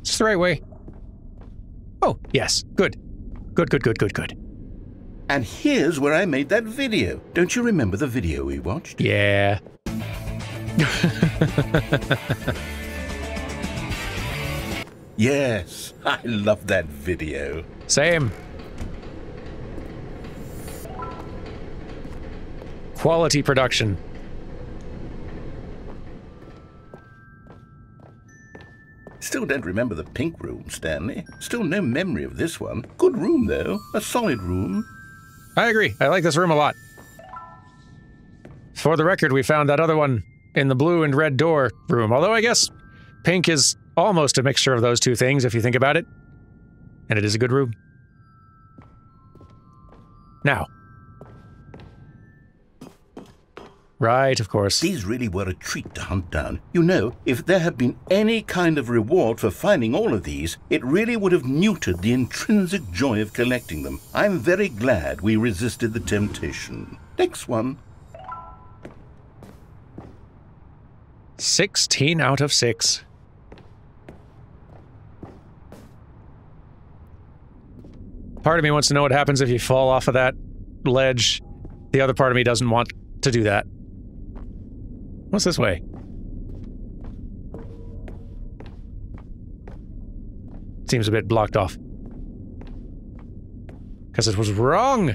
It's the right way. Oh, yes. Good. Good, good, good, good, good. And here's where I made that video. Don't you remember the video we watched? Yeah. Yes, I love that video. Same. Quality production. Still don't remember the pink room, Stanley. Still no memory of this one. Good room, though. A solid room. I agree. I like this room a lot. For the record, we found that other one in the blue and red door room. Although I guess pink is almost a mixture of those two things, if you think about it. And it is a good room. Now. Right, of course. These really were a treat to hunt down. You know, if there had been any kind of reward for finding all of these, it really would have neutered the intrinsic joy of collecting them. I'm very glad we resisted the temptation. Next one. sixteen out of six. Part of me wants to know what happens if you fall off of that ledge. The other part of me doesn't want to do that. What's this way? Seems a bit blocked off. Because it was wrong!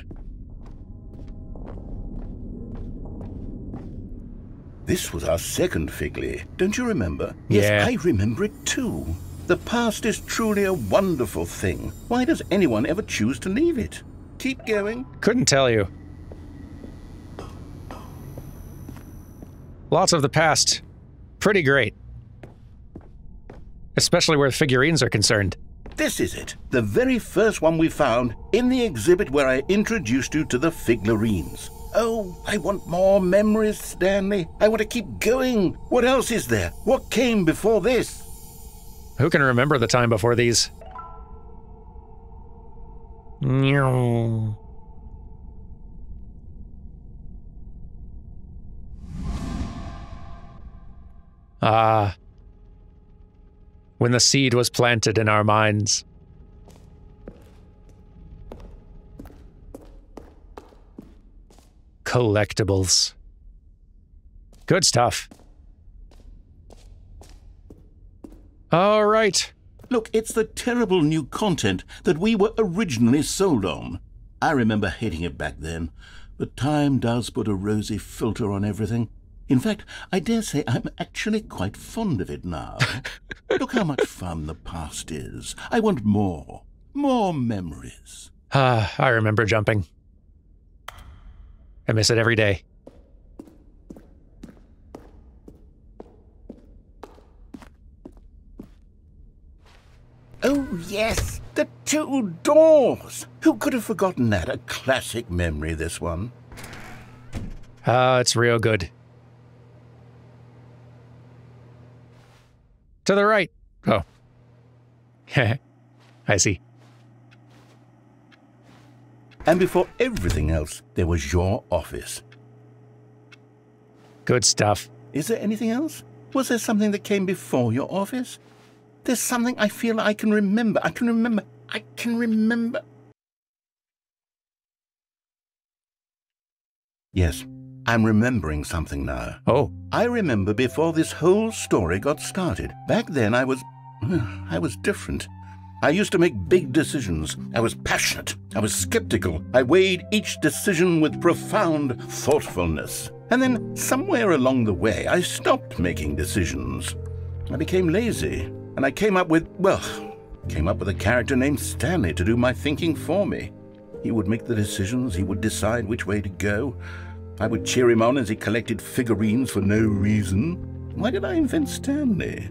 This was our second figly. Don't you remember? Yeah. Yes, I remember it too. The past is truly a wonderful thing. Why does anyone ever choose to leave it? Keep going. Couldn't tell you. Lots of the past. Pretty great. Especially where figurines are concerned. This is it. The very first one we found in the exhibit where I introduced you to the figurines. Oh, I want more memories, Stanley. I want to keep going. What else is there? What came before this? Who can remember the time before these? No. Ah, when the seed was planted in our minds. Collectibles. Good stuff. All right. Look, it's the terrible new content that we were originally sold on. I remember hating it back then, but time does put a rosy filter on everything. In fact, I dare say I'm actually quite fond of it now. Look how much fun the past is. I want more. More memories. Ah, I remember jumping. I miss it every day. Oh, yes. The two doors. Who could have forgotten that? A classic memory, this one. Ah, it's real good. To the right. Oh. Heh. I see. And before everything else, there was your office. Good stuff. Is there anything else? Was there something that came before your office? There's something I feel I can remember. I can remember. I can remember. Yes. I'm remembering something now. Oh. I remember before this whole story got started. Back then I was... I was different. I used to make big decisions. I was passionate. I was skeptical. I weighed each decision with profound thoughtfulness. And then somewhere along the way, I stopped making decisions. I became lazy. And I came up with... well, came up with a character named Stanley to do my thinking for me. He would make the decisions, he would decide which way to go. I would cheer him on as he collected figurines for no reason. Why did I invent Stanley?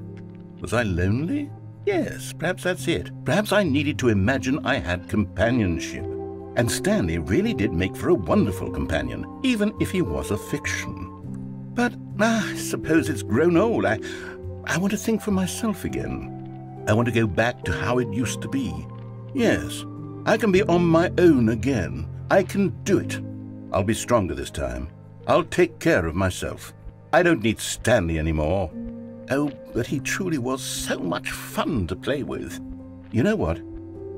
Was I lonely? Yes, perhaps that's it. Perhaps I needed to imagine I had companionship. And Stanley really did make for a wonderful companion, even if he was a fiction. But ah, I suppose it's grown old. I, I want to think for myself again. I want to go back to how it used to be. Yes, I can be on my own again. I can do it. I'll be stronger this time. I'll take care of myself. I don't need Stanley anymore. Oh, but he truly was so much fun to play with. You know what?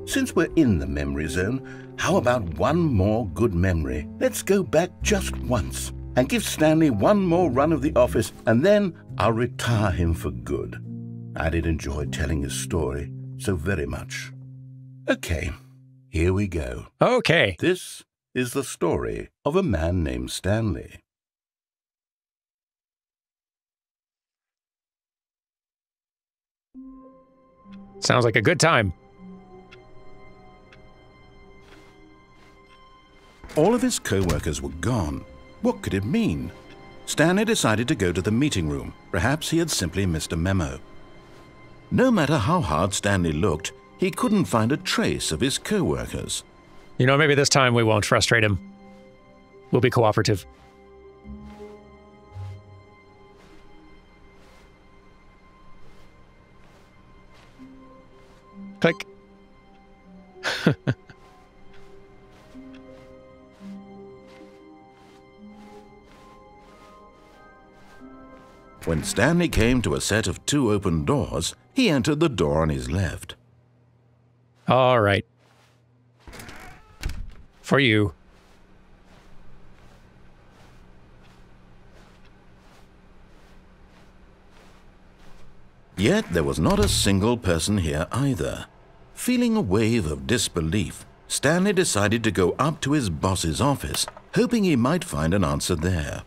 Since we're in the memory zone, how about one more good memory? Let's go back just once and give Stanley one more run of The Office, and then I'll retire him for good. I did enjoy telling his story so very much. Okay, here we go. Okay. This is the story of a man named Stanley. Sounds like a good time. All of his co-workers were gone. What could it mean? Stanley decided to go to the meeting room. Perhaps he had simply missed a memo. No matter how hard Stanley looked, he couldn't find a trace of his co-workers. You know, maybe this time we won't frustrate him. We'll be cooperative. Click. When Stanley came to a set of two open doors, he entered the door on his left. All right. For you. Yet there was not a single person here either. Feeling a wave of disbelief, Stanley decided to go up to his boss's office, hoping he might find an answer there.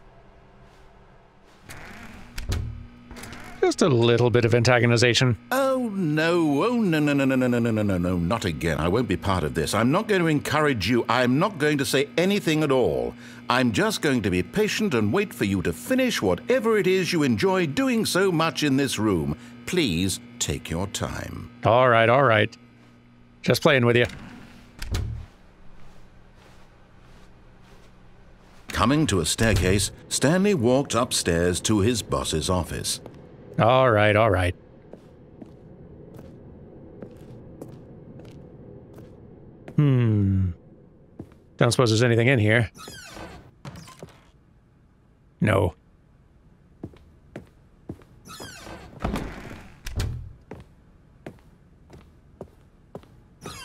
Just a little bit of antagonization. Oh no, oh no, no, no, no, no, no, no, no, no, not again. I won't be part of this. I'm not going to encourage you. I'm not going to say anything at all. I'm just going to be patient and wait for you to finish whatever it is you enjoy doing so much in this room. Please take your time. All right, all right. Just playing with you. Coming to a staircase, Stanley walked upstairs to his boss's office. All right, all right. Hmm. Don't suppose there's anything in here. No.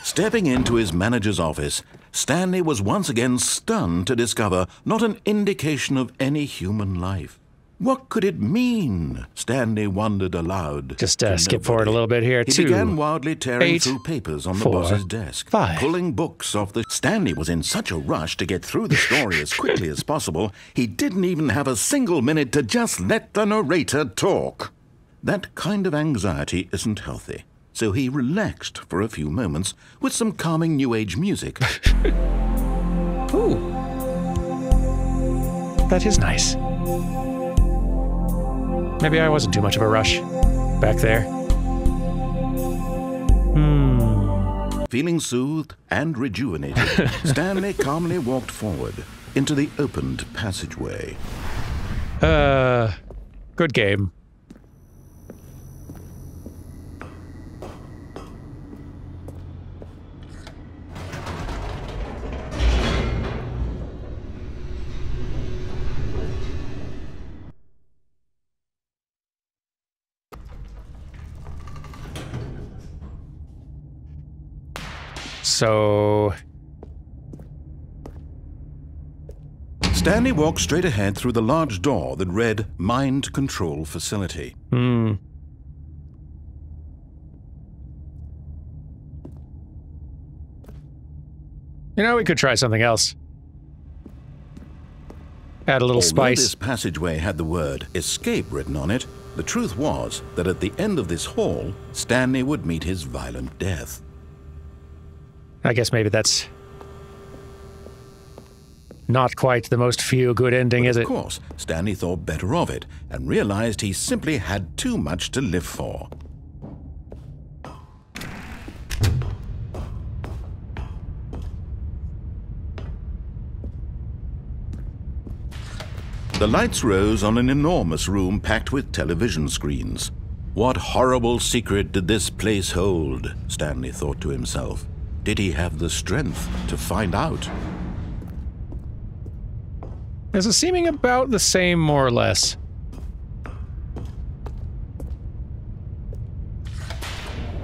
Stepping into his manager's office, Stanley was once again stunned to discover not an indication of any human life. What could it mean? Stanley wondered aloud. Just uh, skip forward a little bit here. He Two, began wildly tearing eight, through papers on four, the boss's desk, five. pulling books off the... Stanley was in such a rush to get through the story as quickly as possible, he didn't even have a single minute to just let the narrator talk. That kind of anxiety isn't healthy, so he relaxed for a few moments with some calming New Age music. Ooh. That is nice. Maybe I wasn't too much of a rush back there. Hmm. Feeling soothed and rejuvenated, Stanley calmly walked forward into the opened passageway. Uh, good game. So... Stanley walked straight ahead through the large door that read Mind Control Facility. Hmm. You know, we could try something else. Add a little Although spice. This passageway had the word escape written on it, the truth was that at the end of this hall, Stanley would meet his violent death. I guess maybe that's Not quite the most feel-good ending, is it? Of course, Stanley thought better of it and realized he simply had too much to live for. The lights rose on an enormous room packed with television screens. What horrible secret did this place hold? Stanley thought to himself. Did he have the strength to find out? This is seeming about the same, more or less.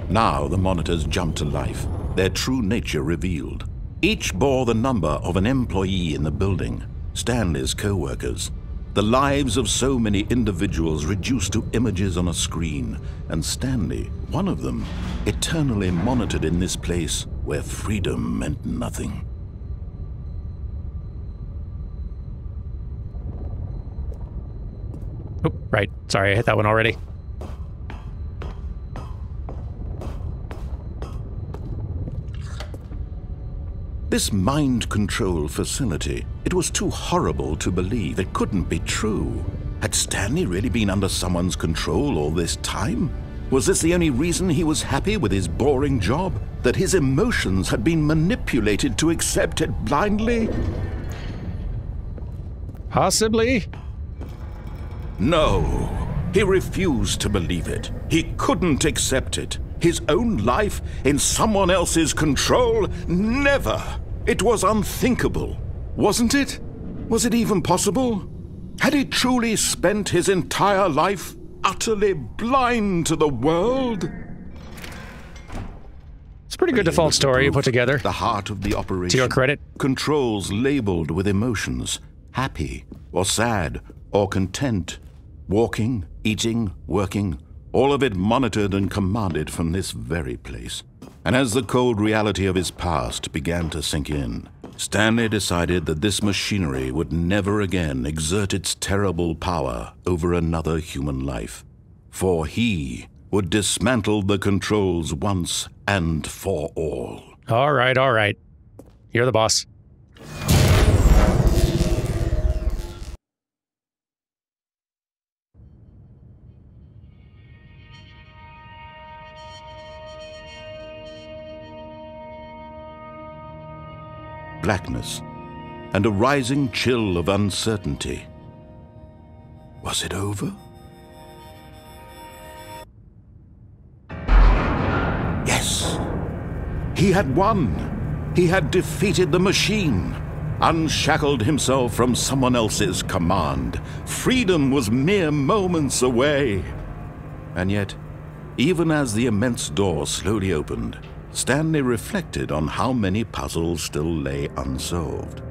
Now the monitors jumped to life, their true nature revealed. Each bore the number of an employee in the building, Stanley's co-workers. The lives of so many individuals reduced to images on a screen, and Stanley, one of them, eternally monitored in this place where freedom meant nothing. Oh, right. Sorry, I hit that one already. This mind control facility, it was too horrible to believe. It couldn't be true. Had Stanley really been under someone's control all this time? Was this the only reason he was happy with his boring job? That his emotions had been manipulated to accept it blindly? Possibly. No, he refused to believe it. He couldn't accept it. His own life in someone else's control? Never! It was unthinkable, wasn't it? Was it even possible? Had he truly spent his entire life utterly blind to the world? It's a pretty good default story you put together. The heart of the operation. To your credit. Controls labeled with emotions, happy or sad or content. Walking, eating, working, all of it monitored and commanded from this very place. And as the cold reality of his past began to sink in, Stanley decided that this machinery would never again exert its terrible power over another human life. For he would dismantle the controls once and for all. All right, all right. You're the boss. Blackness, and a rising chill of uncertainty. Was it over? Yes! He had won! He had defeated the machine, unshackled himself from someone else's command. Freedom was mere moments away. And yet, even as the immense door slowly opened, Stanley reflected on how many puzzles still lay unsolved.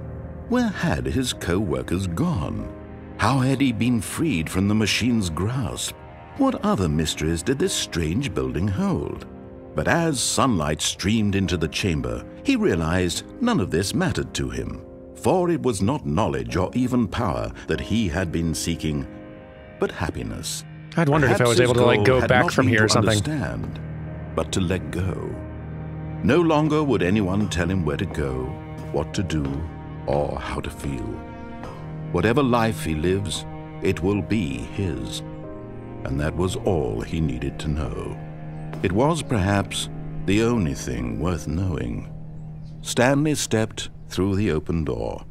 Where had his co-workers gone? How had he been freed from the machine's grasp? What other mysteries did this strange building hold? But as sunlight streamed into the chamber, he realized none of this mattered to him, for it was not knowledge or even power that he had been seeking, but happiness. I'd wondered if I was able to, like, go back from here or something. Understand, but to let go. No longer would anyone tell him where to go, what to do, or how to feel. Whatever life he lives, it will be his. And that was all he needed to know. It was perhaps the only thing worth knowing. Stanley stepped through the open door.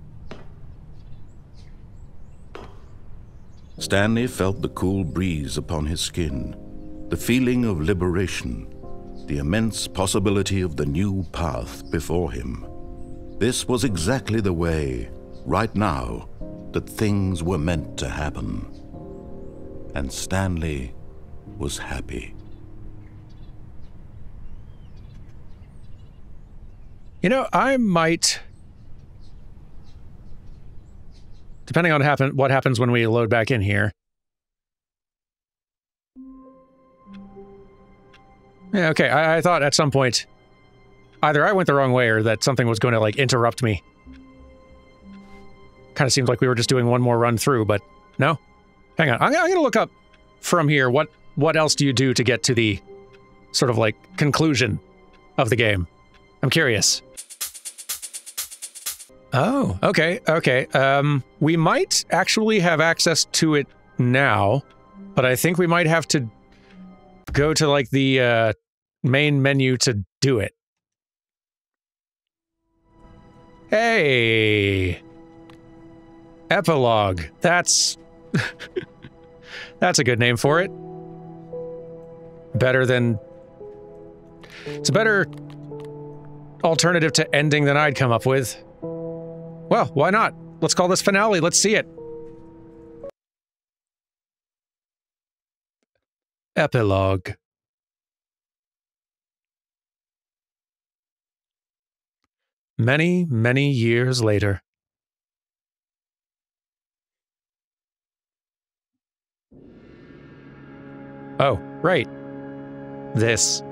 Stanley felt the cool breeze upon his skin, the feeling of liberation, the immense possibility of the new path before him. This was exactly the way, right now, that things were meant to happen. And Stanley was happy. You know, I might... Depending on happen what happens when we load back in here... Yeah, okay, I, I thought at some point either I went the wrong way or that something was going to, like, interrupt me. Kind of seemed like we were just doing one more run through, but no? Hang on, I'm, I'm gonna look up from here, what, what else do you do to get to the sort of, like, conclusion of the game? I'm curious. Oh, okay, okay. Um, we might actually have access to it now, but I think we might have to go to, like, the uh, main menu to do it. Hey! Epilogue. That's... that's a good name for it. Better than... It's a better alternative to ending than I'd come up with. Well, why not? Let's call this finale. Let's see it. Epilogue. Many, many years later. Oh, right. This.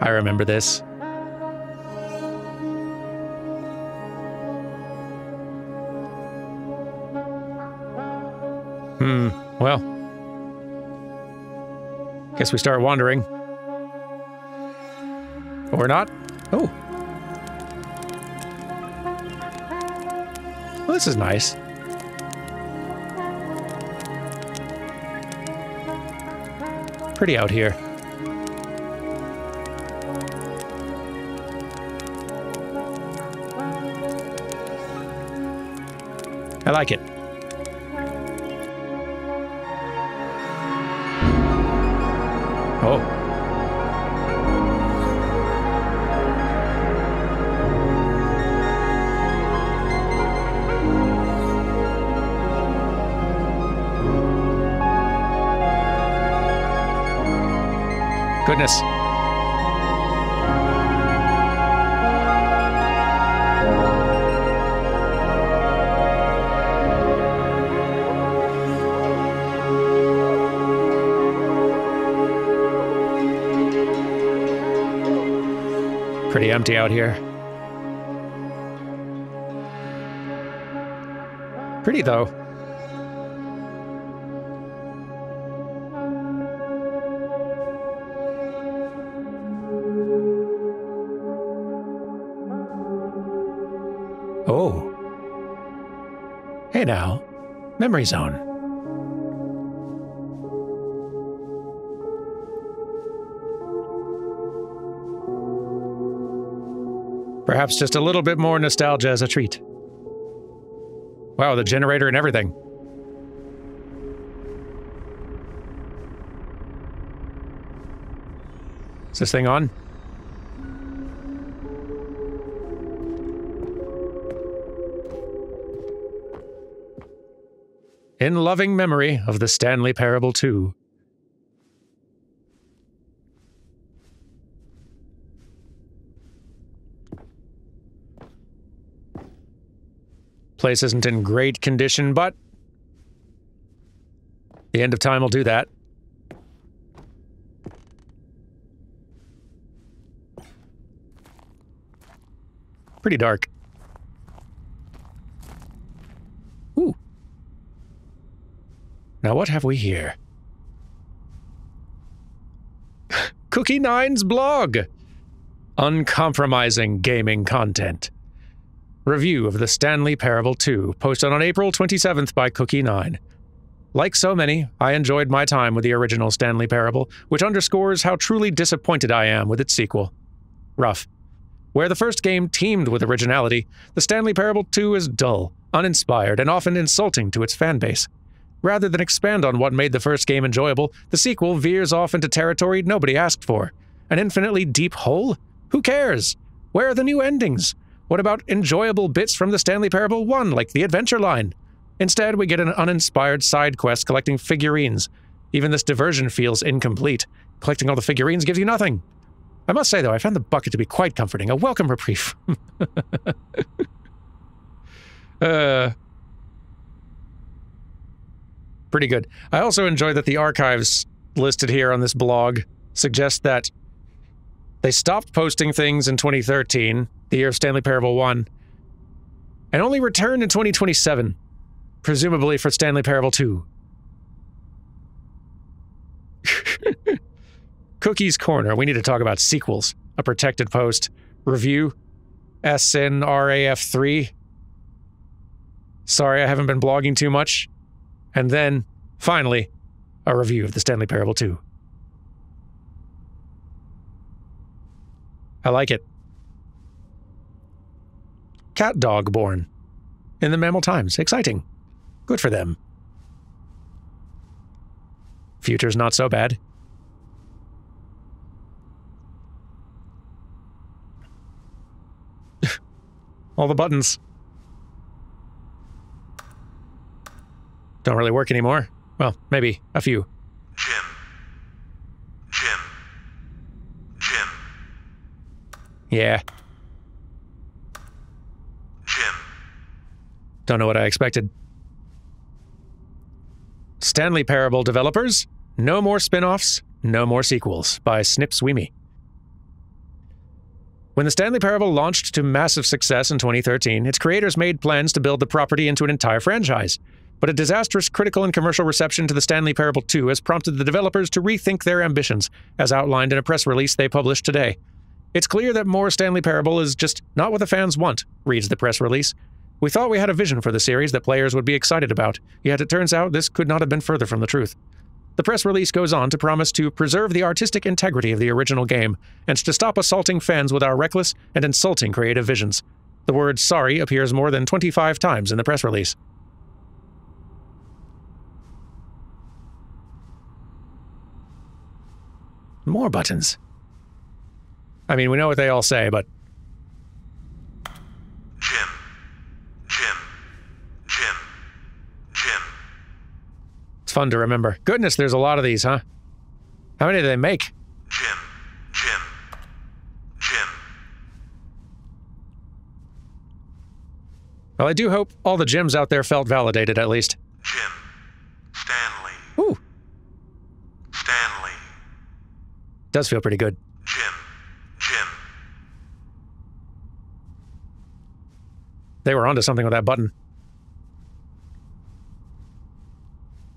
I remember this. Hmm, well. Guess we start wandering. Or not. Oh. Well, this is nice. Pretty out here. I like it. Oh. Goodness. Pretty empty out here. Pretty though. Oh. Hey now. Memory zone. Perhaps just a little bit more nostalgia as a treat. Wow, the generator and everything. Is this thing on? In loving memory of the Stanley Parable two. Place isn't in great condition, but the end of time will do that. Pretty dark. Ooh. Now what have we here? Cookie nine's blog. Uncompromising gaming content. Review of the Stanley Parable two, posted on April twenty-seventh by Cookie nine. Like so many, I enjoyed my time with the original Stanley Parable, which underscores how truly disappointed I am with its sequel. Rough. Where the first game teemed with originality, the Stanley Parable two is dull, uninspired, and often insulting to its fanbase. Rather than expand on what made the first game enjoyable, the sequel veers off into territory nobody asked for. An infinitely deep hole? Who cares? Where are the new endings? What about enjoyable bits from the Stanley Parable one, like the adventure line? Instead, we get an uninspired side quest collecting figurines. Even this diversion feels incomplete. Collecting all the figurines gives you nothing. I must say, though, I found the bucket to be quite comforting. A welcome reprieve. uh, pretty good. I also enjoy that the archives listed here on this blog suggest that they stopped posting things in twenty thirteen, the year of Stanley Parable one, and only returned in twenty twenty-seven, presumably for Stanley Parable two. Cookie's Corner. We need to talk about sequels. A protected post. Review. S N R A F three. Sorry, I haven't been blogging too much. And then, finally, a review of the Stanley Parable two. I like it. Cat dog born. In the mammal times. Exciting. Good for them. Future's not so bad. All the buttons. Don't really work anymore. Well, maybe a few. Jim. Jim. Jim. Yeah. Jim. Don't know what I expected. Stanley Parable developers, no more spin-offs, no more sequels, by Snip Sweeney. When the Stanley Parable launched to massive success in twenty thirteen, its creators made plans to build the property into an entire franchise. But a disastrous critical and commercial reception to the Stanley Parable two has prompted the developers to rethink their ambitions, as outlined in a press release they published today. It's clear that more Stanley Parable is just not what the fans want, reads the press release. We thought we had a vision for the series that players would be excited about, yet it turns out this could not have been further from the truth. The press release goes on to promise to preserve the artistic integrity of the original game, and to stop assaulting fans with our reckless and insulting creative visions. The word sorry appears more than twenty-five times in the press release. More buttons. I mean, we know what they all say, but... Jim. Jim. Jim. Jim. It's fun to remember. Goodness, there's a lot of these, huh? How many do they make? Jim. Jim. Jim. Well, I do hope all the Jims out there felt validated, at least. Jim. Stanley. Ooh. Stanley. Does feel pretty good. Jim. Jim. They were onto something with that button.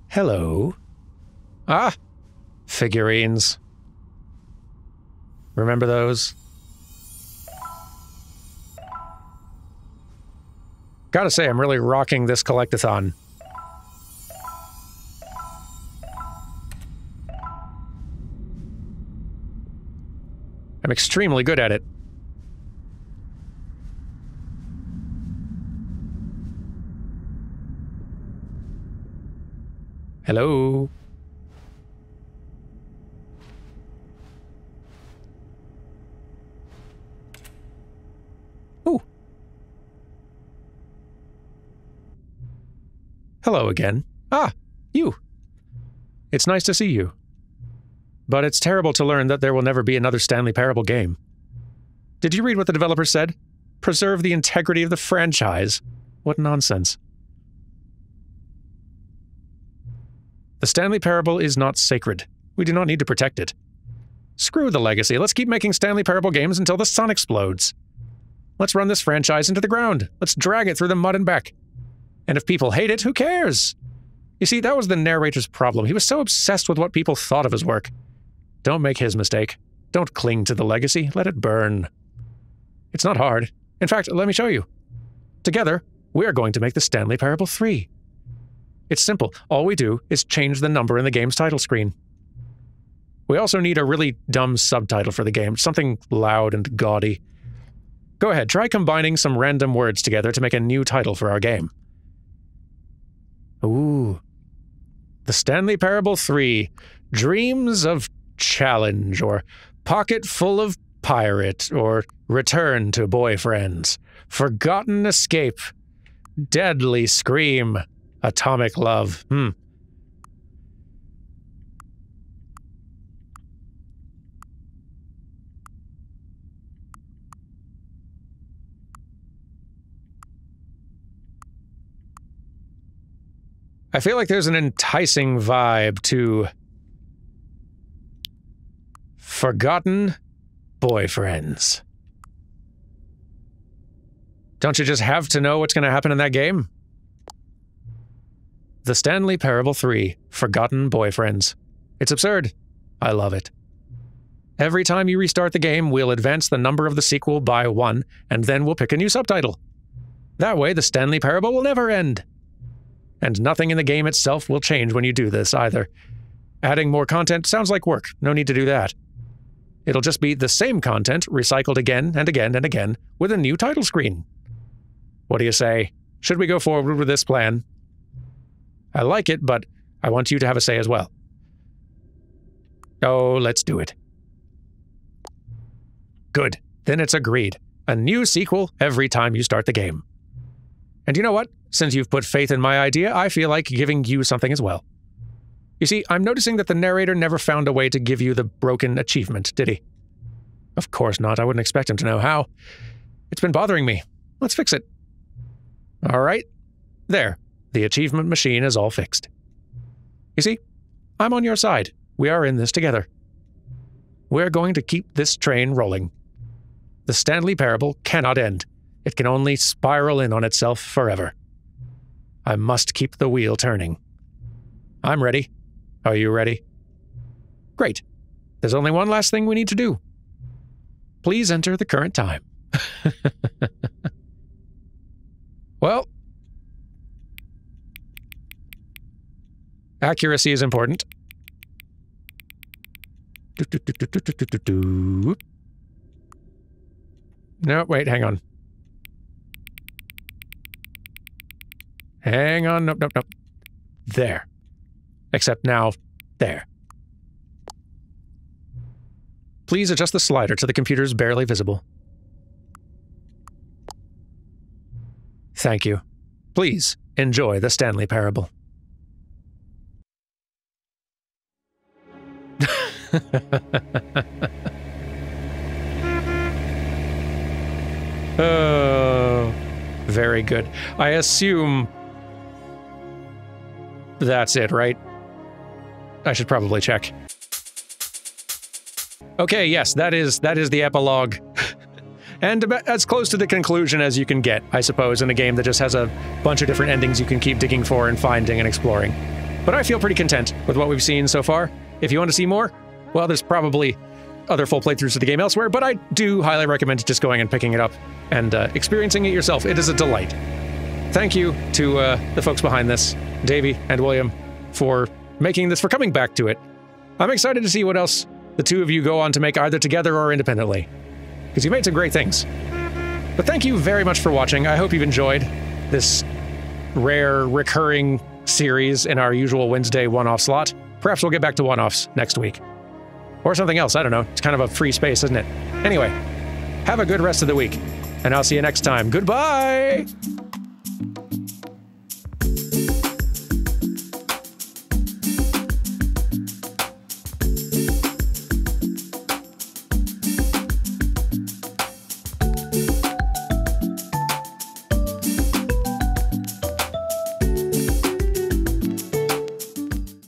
Hello. Ah! Figurines. Remember those? Gotta say, I'm really rocking this collectathon. I'm extremely good at it. Hello? Ooh. Hello again. Ah, you. It's nice to see you. But it's terrible to learn that there will never be another Stanley Parable game. Did you read what the developer said? Preserve the integrity of the franchise. What nonsense. The Stanley Parable is not sacred. We do not need to protect it. Screw the legacy. Let's keep making Stanley Parable games until the sun explodes. Let's run this franchise into the ground. Let's drag it through the mud and back. And if people hate it, who cares? You see, that was the narrator's problem. He was so obsessed with what people thought of his work. Don't make his mistake. Don't cling to the legacy. Let it burn. It's not hard. In fact, let me show you. Together, we're going to make the Stanley Parable three. It's simple. All we do is change the number in the game's title screen. We also need a really dumb subtitle for the game, something loud and gaudy. Go ahead, try combining some random words together to make a new title for our game. Ooh. The Stanley Parable three. Dreams of Challenge, or Pocket Full of Pirate, or Return to Boyfriends. Forgotten Escape. Deadly Scream. Atomic Love. Hmm. I feel like there's an enticing vibe to Forgotten Boyfriends. Don't you just have to know what's going to happen in that game? The Stanley Parable three, Forgotten Boyfriends. It's absurd. I love it. Every time you restart the game, we'll advance the number of the sequel by one, and then we'll pick a new subtitle. That way, the Stanley Parable will never end. And nothing in the game itself will change when you do this, either. Adding more content sounds like work. No need to do that. It'll just be the same content, recycled again and again and again, with a new title screen. What do you say? Should we go forward with this plan? I like it, but I want you to have a say as well. Oh, let's do it. Good. Then it's agreed. A new sequel every time you start the game. And you know what? Since you've put faith in my idea, I feel like giving you something as well. You see, I'm noticing that the narrator never found a way to give you the broken achievement, did he? Of course not. I wouldn't expect him to know how. It's been bothering me. Let's fix it. All right. There. The achievement machine is all fixed. You see, I'm on your side. We are in this together. We're going to keep this train rolling. The Stanley Parable cannot end. It can only spiral in on itself forever. I must keep the wheel turning. I'm ready. Are you ready? Great. There's only one last thing we need to do. Please enter the current time. Well, accuracy is important. No, wait, hang on. Hang on, nope, nope, nope. There. Except now, there. Please adjust the slider to the computer's barely visible. Thank you. Please enjoy the Stanley Parable. Oh, very good. I assume that's it, right? I should probably check. Okay, yes, that is that is the epilogue. And about as close to the conclusion as you can get, I suppose, in a game that just has a bunch of different endings you can keep digging for and finding and exploring. But I feel pretty content with what we've seen so far. If you want to see more, well, there's probably other full playthroughs of the game elsewhere, but I do highly recommend just going and picking it up and uh, experiencing it yourself. It is a delight. Thank you to uh, the folks behind this, Davey and William, for making this, for coming back to it. I'm excited to see what else the two of you go on to make either together or independently, because you made some great things. But thank you very much for watching. I hope you've enjoyed this rare, recurring series in our usual Wednesday one-off slot. Perhaps we'll get back to one-offs next week. Or something else, I don't know. It's kind of a free space, isn't it? Anyway, have a good rest of the week, and I'll see you next time. Goodbye!